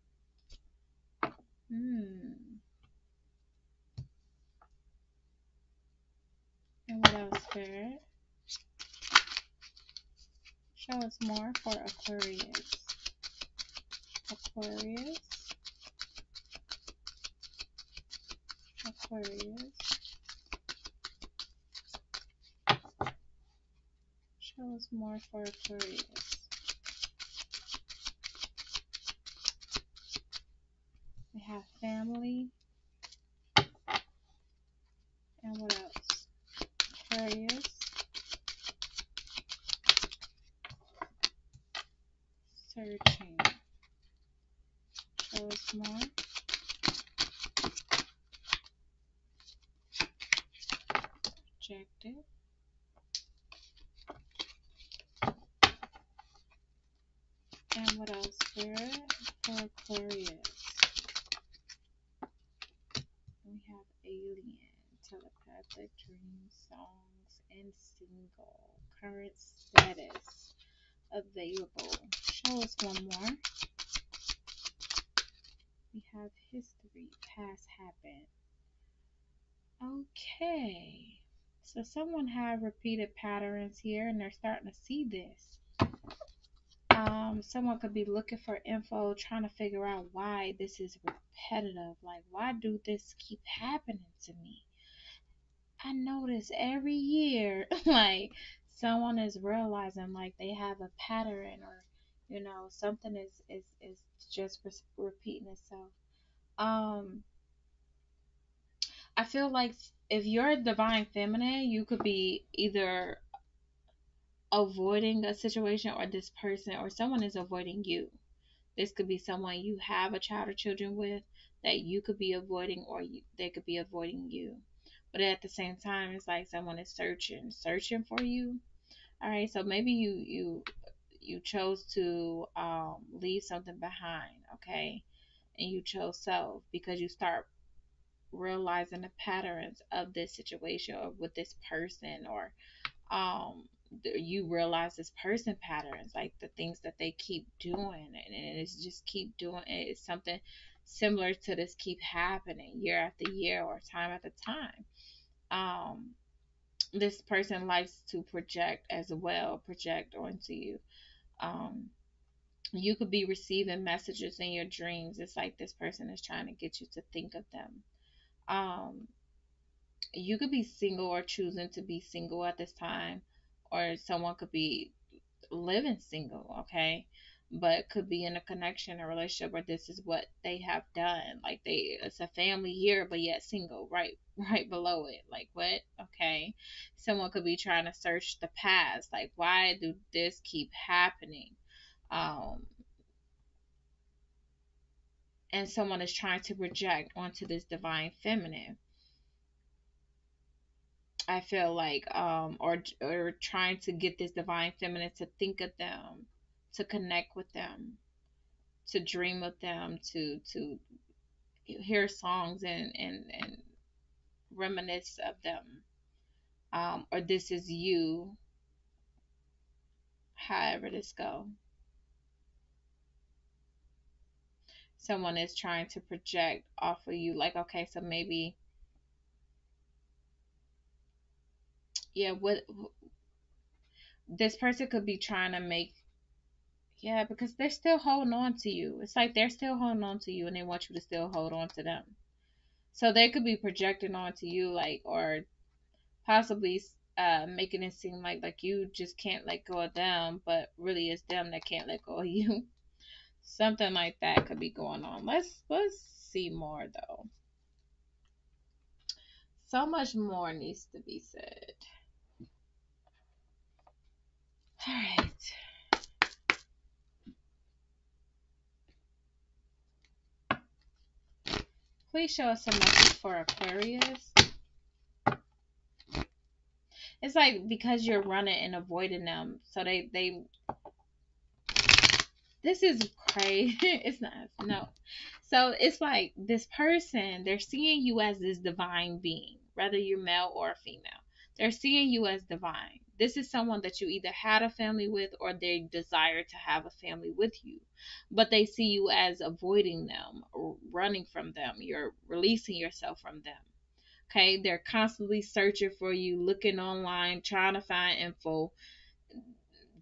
Hmm. And what else, Spirit? Show us more for Aquarius. Aquarius. Aquarius. Show us more for Aquarius. We have family. And what else? Aquarius, searching, show us more, rejected, and what else, Spirit, for Aquarius, we have alien, telepathic, dream, songs, and single. Current status available. Show us one more. We have history, past happened. Okay. So someone had repeated patterns here, and they're starting to see this. Um, someone could be looking for info, trying to figure out why this is repetitive. Like, why do this keep happening to me? I notice every year, like, someone is realizing, like, they have a pattern or, you know, something is, is, is just repeating itself. Um, I feel like if you're divine feminine, you could be either avoiding a situation or this person or someone is avoiding you. This could be someone you have a child or children with that you could be avoiding or you, they could be avoiding you. But at the same time, it's like someone is searching, searching for you. All right, so maybe you you you chose to um, leave something behind, okay? And you chose self because you start realizing the patterns of this situation or with this person, or um, you realize this person patterns, like the things that they keep doing, and, and it's just keep doing it. It's something similar to this keep happening year after year or time after time. Um, this person likes to project as well, project onto you. Um, you could be receiving messages in your dreams. It's like this person is trying to get you to think of them. Um, you could be single or choosing to be single at this time, or someone could be living single, okay? But could be in a connection, a relationship, or this is what they have done. Like they, it's a family here, but yet single, right, right below it. Like what? Okay. Someone could be trying to search the past. Like why do this keep happening? Um, and someone is trying to project onto this divine feminine. I feel like, um, or, or trying to get this divine feminine to think of them, to connect with them, to dream of them, to, to hear songs and, and, and reminisce of them. Um, or this is you, however this go. Someone is trying to project off of you, like, okay, so maybe, yeah, what, this person could be trying to make, yeah, because they're still holding on to you. It's like they're still holding on to you and they want you to still hold on to them. So they could be projecting onto you, like, or possibly uh, making it seem like, like you just can't let go of them, but really it's them that can't let go of you. Something like that could be going on. Let's, let's see more, though. So much more needs to be said. All right. Please show us some message for Aquarius. It's like because you're running and avoiding them. So they, they, this is crazy. It's not, no. So it's like this person, they're seeing you as this divine being, whether you're male or female. They're seeing you as divine. This is someone that you either had a family with or they desire to have a family with you. But they see you as avoiding them, or running from them. You're releasing yourself from them. Okay, they're constantly searching for you, looking online, trying to find info.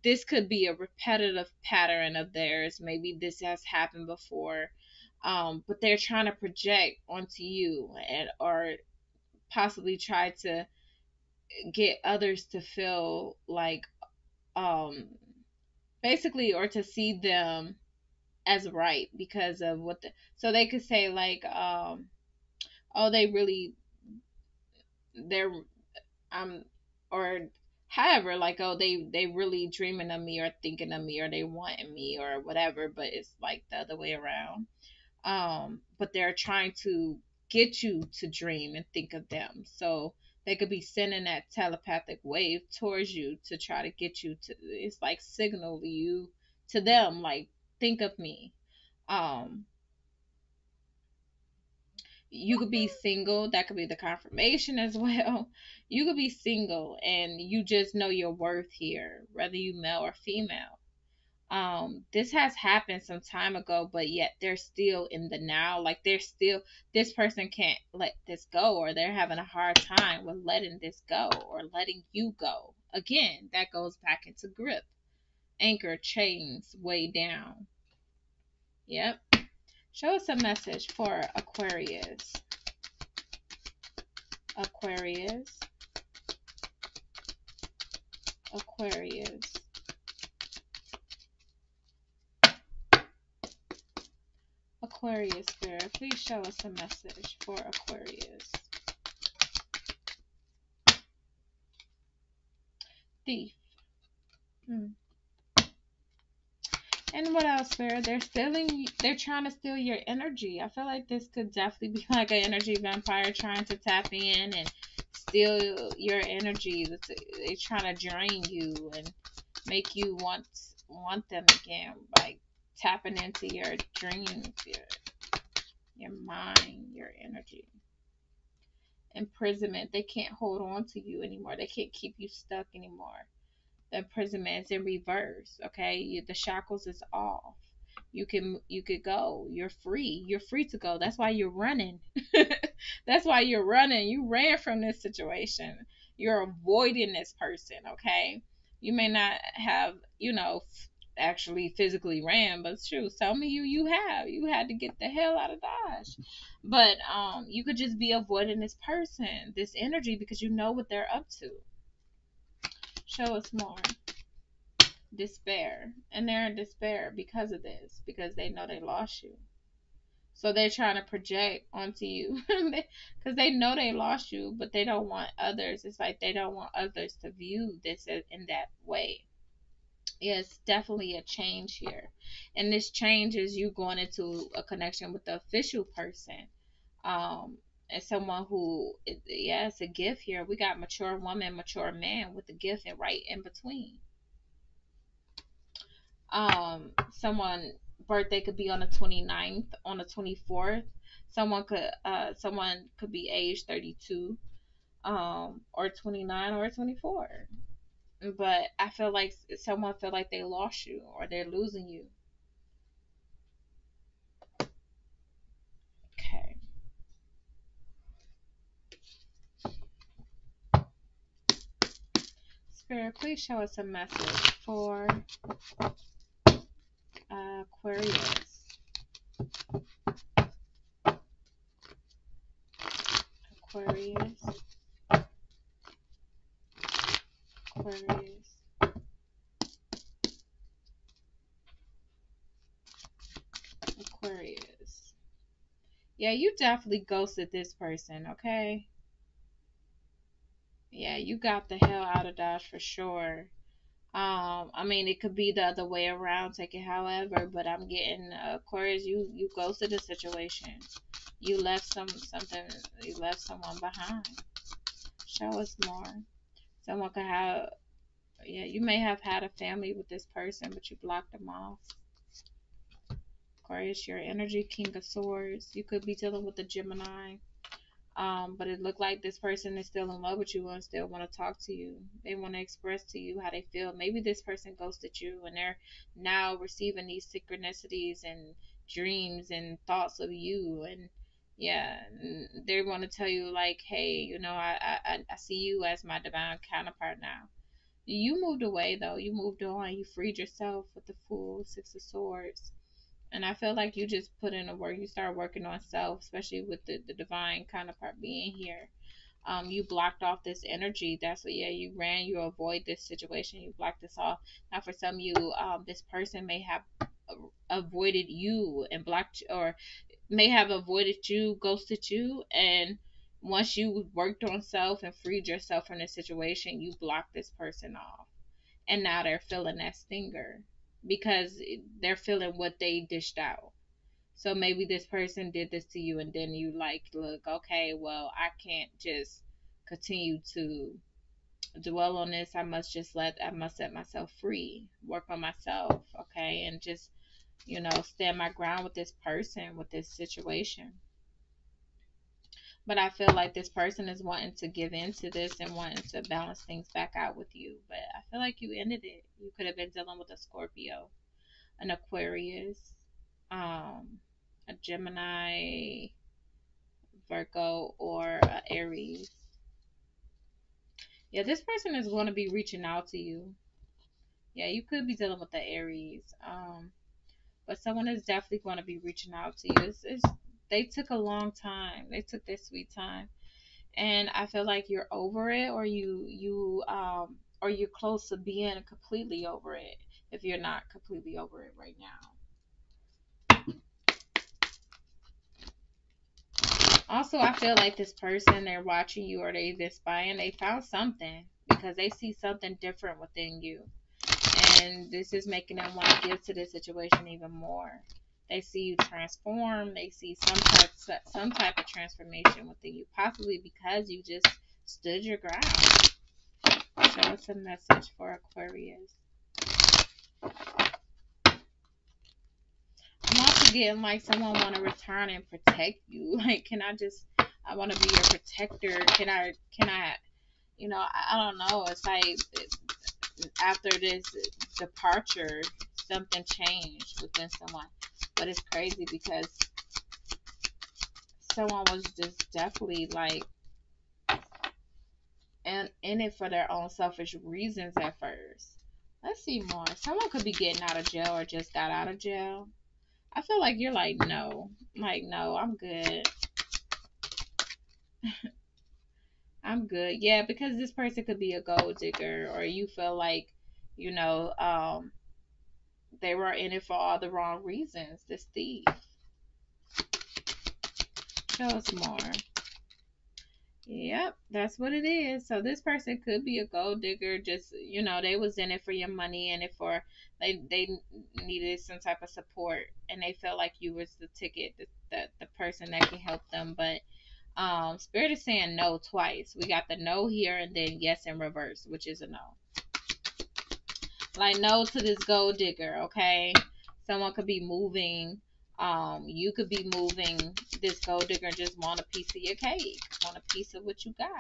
This could be a repetitive pattern of theirs. Maybe this has happened before, um, but they're trying to project onto you, and or possibly try to get others to feel like, um, basically, or to see them as right because of what the, so they could say like, um, oh, they really, they're, um, or however, like, oh, they, they really dreaming of me or thinking of me or they wanting me or whatever, but it's like the other way around. Um, but they're trying to get you to dream and think of them. So they could be sending that telepathic wave towards you to try to get you to, it's like signal you to them, like, think of me. Um, you could be single. That could be the confirmation as well. You could be single and you just know your worth here, whether you male or female. Um, this has happened some time ago, but yet they're still in the now. Like they're still, this person can't let this go, or they're having a hard time with letting this go or letting you go. Again, that goes back into grip, anchor, chains, way down. Yep. Show us a message for Aquarius. Aquarius. Aquarius. Aquarius Spirit, please show us a message for Aquarius. Thief. Hmm. And what else, Spirit? They're stealing, they're trying to steal your energy. I feel like this could definitely be like an energy vampire trying to tap in and steal your energy. They're trying to drain you and make you want want them again, like tapping into your dreams, your, your mind, your energy. Imprisonment, they can't hold on to you anymore. They can't keep you stuck anymore. The imprisonment is in reverse, okay? You, the shackles is off. You can, you could go. You're free. You're free to go. That's why you're running. That's why you're running. You ran from this situation. You're avoiding this person, okay? You may not have, you know, actually physically ran, but shoot, some of you, you have. You had to get the hell out of Dodge. But um, you could just be avoiding this person, this energy, because you know what they're up to. Show us more. Despair. And they're in despair because of this, because they know they lost you. So they're trying to project onto you because they know they lost you, but they don't want others. It's like they don't want others to view this in that way. It's definitely a change here. And this change is you going into a connection with the official person. Um, and someone who, yeah, it's a gift here. We got mature woman, mature man with a gift and right in between. Um, someone birthday could be on the twenty-ninth, on the twenty-fourth. Someone could, uh, someone could be age thirty-two, um, or twenty-nine or twenty-four. But I feel like someone feel like they lost you or they're losing you. Okay. Spirit, please show us a message for Aquarius. Aquarius. Aquarius. Aquarius. Yeah, you definitely ghosted this person, okay? Yeah, you got the hell out of Dodge for sure. Um, I mean, it could be the other way around, take it however, but I'm getting uh, Aquarius, you, you ghosted the situation. You left some something, you left someone behind. Show us more. Someone could have, yeah, you may have had a family with this person, but you blocked them off. Aquarius, your energy, King of Swords. You could be dealing with a Gemini, um, but it looked like this person is still in love with you and still want to talk to you. They want to express to you how they feel. Maybe this person ghosted you and they're now receiving these synchronicities and dreams and thoughts of you, and yeah, they want to tell you like, hey, you know, I, I, I see you as my divine counterpart now. You moved away, though. You moved on. You freed yourself with the Fool, Six of Swords. And I feel like you just put in the work. You start working on self, especially with the, the divine counterpart being here. Um, you blocked off this energy. That's what, yeah, you ran. You avoid this situation. You blocked this off. Now, for some of you, um, this person may have avoided you and blocked or may have avoided you, ghosted you, and once you worked on self and freed yourself from the situation, you blocked this person off, and now they're feeling that stinger because they're feeling what they dished out. So maybe this person did this to you, and then you like, look, okay, well, I can't just continue to dwell on this. I must just let, I must set myself free, work on myself, okay, and just, you know, stand my ground with this person, with this situation. But I feel like this person is wanting to give in to this and wanting to balance things back out with you. But I feel like you ended it. You could have been dealing with a Scorpio, an Aquarius, um, a Gemini, Virgo, or a Aries. Yeah, this person is going to be reaching out to you. Yeah, you could be dealing with the Aries. Um... But someone is definitely going to be reaching out to you. It's, it's, they took a long time. They took their sweet time, and I feel like you're over it, or you you um or you're close to being completely over it. If you're not completely over it right now. Also, I feel like this person, they're watching you, or they they're spying. They found something because they see something different within you. And this is making them want to give to this situation even more. They see you transform. They see some type, some type of transformation within you, possibly because you just stood your ground. Show us a message for Aquarius. I'm also getting like someone want to return and protect you. Like, can I just, I want to be your protector. Can I, can I, you know, I, I don't know. It's like it, after this departure, something changed within someone. But it's crazy because someone was just definitely like and in it for their own selfish reasons at first. Let's see more. Someone could be getting out of jail or just got out of jail. I feel like you're like, no. Like, no, I'm good. I'm good. Yeah, because this person could be a gold digger, or you feel like, you know, um, they were in it for all the wrong reasons. This thief. Show us more. Yep, that's what it is. So this person could be a gold digger. Just, you know, they was in it for your money, and it for they they needed some type of support, and they felt like you was the ticket, that the, the person that can help them. But um, Spirit is saying no twice. We got the no here, and then yes in reverse, which is a no. Like, no to this gold digger. Okay, someone could be moving. Um, you could be moving. This gold digger just want a piece of your cake, want a piece of what you got.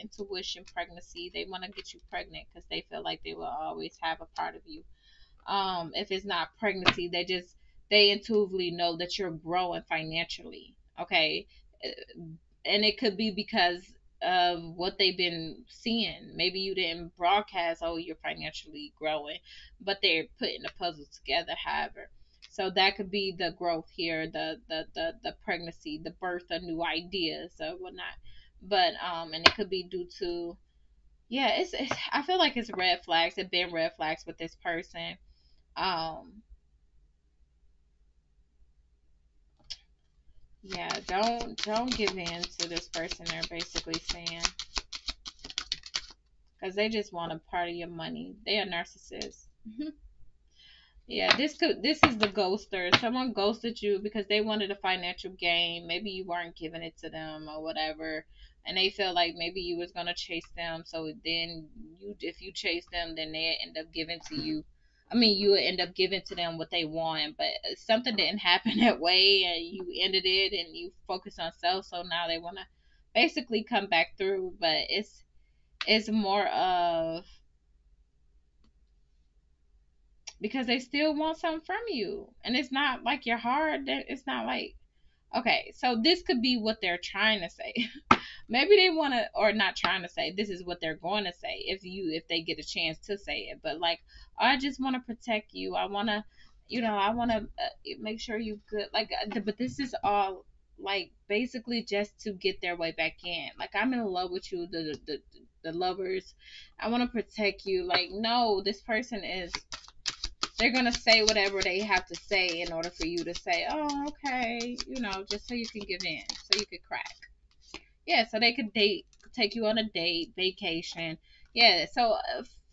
Intuition, pregnancy. They want to get you pregnant because they feel like they will always have a part of you. Um, if it's not pregnancy, they just, they intuitively know that you're growing financially. Okay. And it could be because of what they've been seeing. Maybe you didn't broadcast, oh, you're financially growing, but they're putting the puzzle together, however. So that could be the growth here, the, the, the, the pregnancy, the birth of new ideas or whatnot. But, um, and it could be due to, yeah, it's, it's I feel like it's red flags. It's been red flags with this person. Um, yeah, don't, don't give in to this person. They're basically saying, because they just want a part of your money. They are narcissists. Mm-hmm. Yeah, this could this is the ghoster. Someone ghosted you because they wanted a financial gain. Maybe you weren't giving it to them or whatever, and they felt like maybe you was gonna chase them. So then you, if you chase them, then they end up giving to you. I mean, you end up giving to them what they want, but something didn't happen that way, and you ended it, and you focus on self. So now they wanna basically come back through, but it's it's more of, because they still want something from you. And it's not like you're hard. It's not like, okay, so this could be what they're trying to say. Maybe they want to, or not trying to say, this is what they're going to say if you, if they get a chance to say it. But like, I just want to protect you. I want to, you know, I want to make sure you're good. Like, but this is all like basically just to get their way back in. Like, I'm in love with you, the, the, the lovers. I want to protect you. Like, no, this person is, they're going to say whatever they have to say in order for you to say, oh, okay, you know, just so you can give in, so you could crack. Yeah, so they could date, take you on a date, vacation. Yeah, so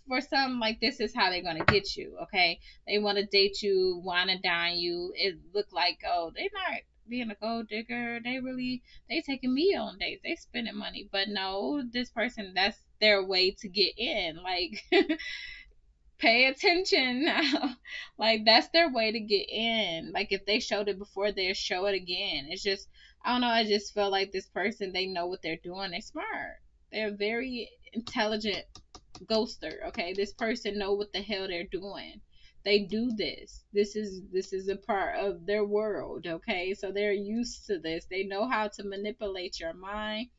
for some, like, this is how they're going to get you, okay? They want to date you, want to dine you. It look like, oh, they're not being a gold digger. They really, they taking me on dates. They spending money. But no, this person, that's their way to get in. Like, pay attention now. Like, that's their way to get in. Like, if they showed it before, they'll show it again. It's just, I don't know, I just feel like this person, they know what they're doing. They're smart. They're very intelligent ghoster, okay? This person know what the hell they're doing. They do this. This is, this is a part of their world, okay? So they're used to this. They know how to manipulate your mind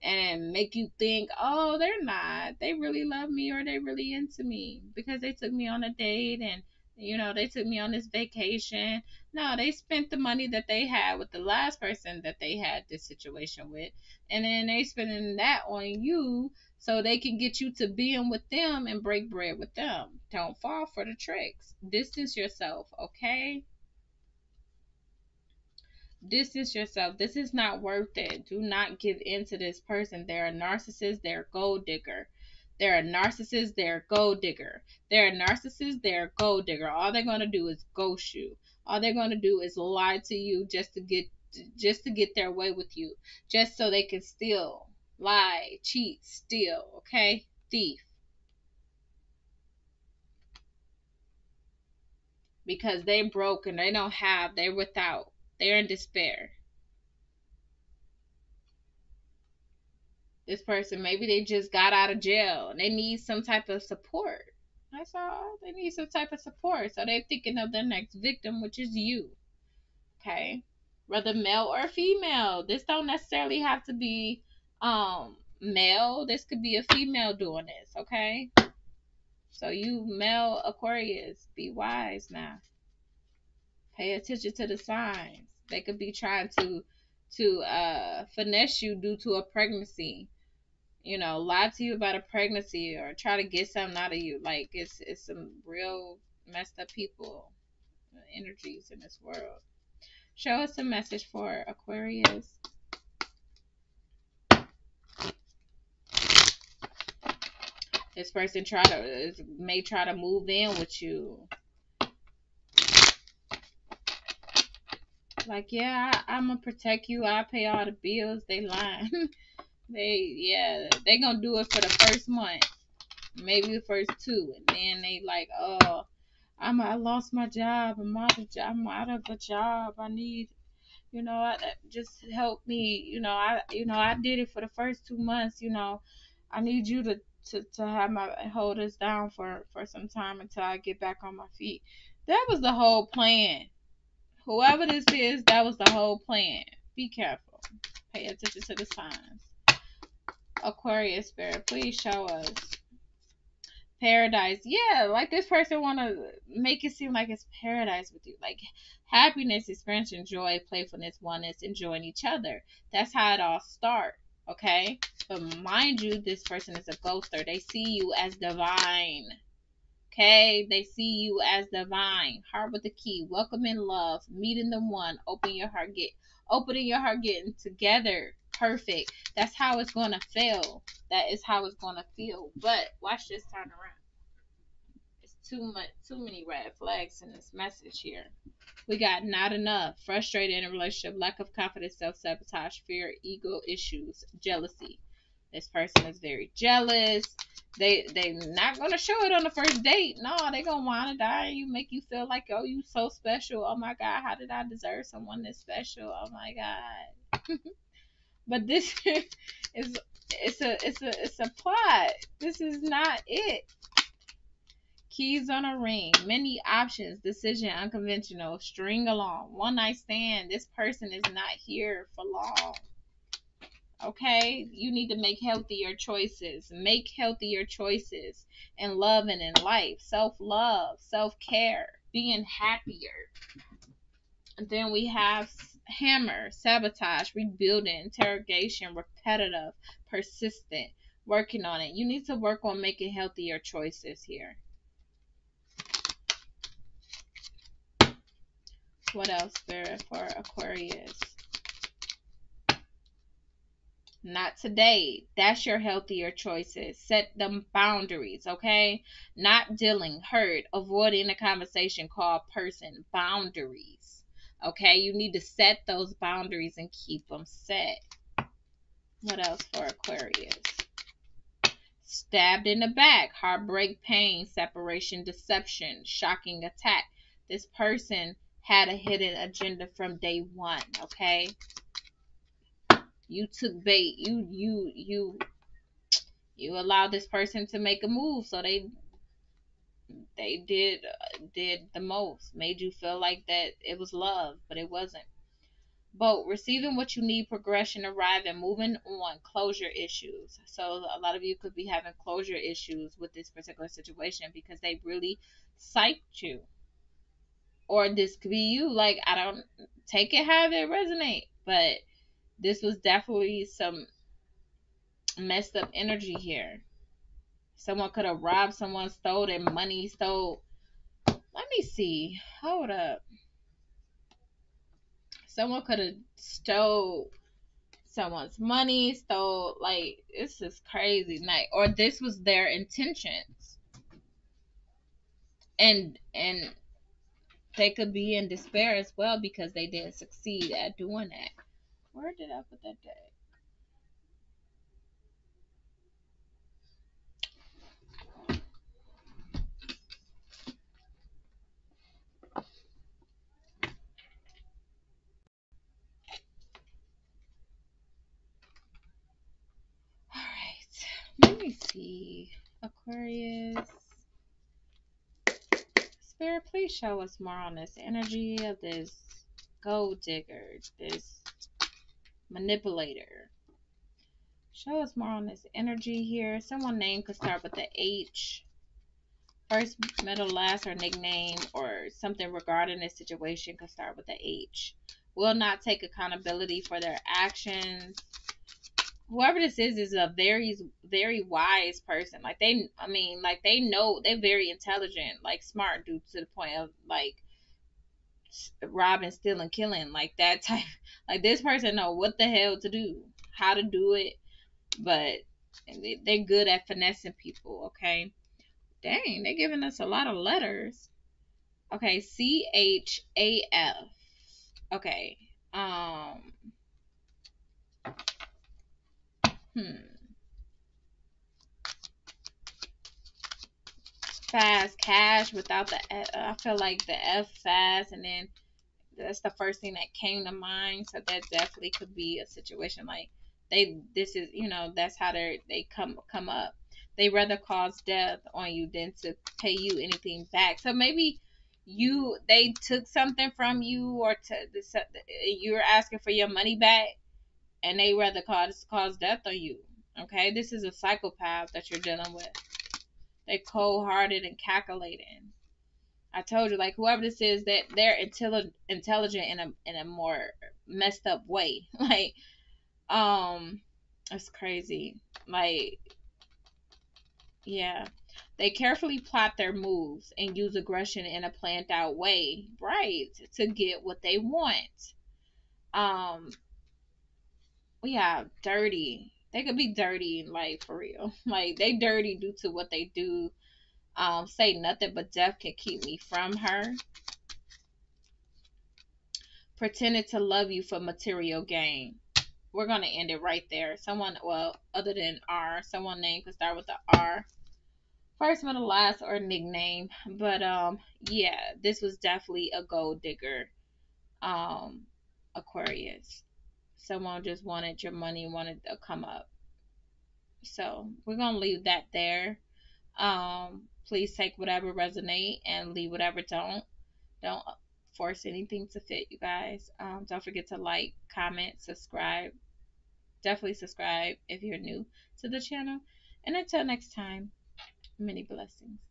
and make you think, oh, they're not, they really love me, or they really into me because they took me on a date, and, you know, they took me on this vacation. No, they spent the money that they had with the last person that they had this situation with, and then they spending that on you so they can get you to being with them and break bread with them. Don't fall for the tricks. Distance yourself, okay? Distance yourself. This is not worth it. Do not give in to this person. They're a narcissist. They're a gold digger. They're a narcissist. They're a gold digger. They're a narcissist. They're a gold digger. All they're going to do is ghost you. All they're going to do is lie to you just to get just to get their way with you. Just so they can steal, lie, cheat, steal. Okay? Thief. because they're broken, they don't have, they're without, they're in despair. This person, maybe they just got out of jail and they need some type of support. That's all. They need some type of support. So they're thinking of their next victim, which is you. Okay. Whether male or female. This don't necessarily have to be um male. This could be a female doing this, okay? So you male Aquarius, be wise now. Pay attention to the signs. They could be trying to to uh finesse you due to a pregnancy. You know, lie to you about a pregnancy or try to get something out of you. Like, it's it's some real messed up people, energies in this world. Show us a message for Aquarius. This person try to may try to move in with you. Like, yeah, I, I'm gonna protect you. I pay all the bills. They lying. They, yeah, they gonna do it for the first month, maybe the first two, and then they like, oh, I'm, I lost my job, I'm out of, I'm out of a job, I need, you know, I, just help me, you know, I, you know, I did it for the first two months, you know, I need you to, to, to have my, hold us down for, for some time until I get back on my feet. That was the whole plan. Whoever this is, that was the whole plan. Be careful. Pay attention to the signs. Aquarius spirit, please show us paradise. Yeah, like this person want to make it seem like it's paradise with you, like happiness, expansion, joy, playfulness, oneness, enjoying each other. That's how it all starts, okay? But mind you, this person is a ghoster. They see you as divine, okay? They see you as divine. Heart with the key, welcome in love, meeting the one, open your heart, get opening your heart, getting together. Perfect. That's how it's going to feel. That is how it's going to feel. But watch this turn around. It's too much, too many red flags in this message here. We got not enough, frustrated in a relationship, lack of confidence, self-sabotage, fear, ego issues, jealousy. This person is very jealous. They, they not going to show it on the first date. No, they're going to want to die and you make you feel like, oh, you so special. Oh, my God. How did I deserve someone this special? Oh, my God. But this is it's a it's a it's a plot. This is not it. Keys on a ring, many options, decision, unconventional, string along, one night stand. This person is not here for long. Okay, you need to make healthier choices. Make healthier choices in love and in life. Self love, self care, being happier. And then we have hammer, sabotage, rebuilding, interrogation, repetitive, persistent, working on it. You need to work on making healthier choices here. What else, Spirit, for Aquarius? Not today. That's your healthier choices. Set them boundaries, okay? Not dealing, hurt, avoiding a conversation, call, person, boundaries. Okay, you need to set those boundaries and keep them set. What else for Aquarius? Stabbed in the back, heartbreak, pain, separation, deception, shocking attack. This person had a hidden agenda from day one, okay? You took bait. You you you you allowed this person to make a move, so they They did did the most, made you feel like that it was love, but it wasn't. But receiving what you need, progression, arriving, moving on, closure issues. So a lot of you could be having closure issues with this particular situation because they really psyched you. Or this could be you, like, I don't take it how it resonate, but this was definitely some messed up energy here. Someone could have robbed someone, stole their money, stole. Let me see. Hold up. Someone could have stole someone's money, stole, like, this is crazy night. Or this was their intentions. And and they could be in despair as well because they didn't succeed at doing that. Where did I put that deck? see. Aquarius. Spirit, please show us more on this energy of this gold digger, this manipulator. Show us more on this energy here. Someone's name could start with the H. First, middle, last, or nickname, or something regarding this situation could start with the H. Will not take accountability for their actions. Whoever this is is a very, very wise person. Like they, I mean, like they know, they're very intelligent, like smart dude, to the point of like robbing, stealing, killing, like that type. Like this person know what the hell to do, how to do it, but they're good at finessing people. Okay, dang, they're giving us a lot of letters. Okay, C H A F. Okay, um. Hmm. Fast cash without the F. I feel like the F, fast, and then that's the first thing that came to mind. So that definitely could be a situation like they. This is, you know, that's how they they come come up. They rather cause death on you than to pay you anything back. So maybe you they took something from you, or to you're asking for your money back. And they rather cause cause death on you. Okay, this is a psychopath that you're dealing with. They're cold-hearted and calculating. I told you, like whoever this is, that they're intelligent, intelligent in a in a more messed up way. Like, um, it's crazy. Like, yeah, they carefully plot their moves and use aggression in a planned-out way, right, to get what they want. Um. Yeah, dirty. They could be dirty, like for real. Like they dirty due to what they do. Um, say nothing but death can keep me from her. Pretended to love you for material gain. We're gonna end it right there. Someone, well, other than R, someone name could start with the R. First, middle, last, or nickname. But um, yeah, this was definitely a gold digger. Um, Aquarius. Someone just wanted your money, wanted to come up. So we're going to leave that there. Um, please take whatever resonate and leave whatever don't. Don't force anything to fit, you guys. Um, don't forget to like, comment, subscribe. Definitely subscribe if you're new to the channel. And until next time, many blessings.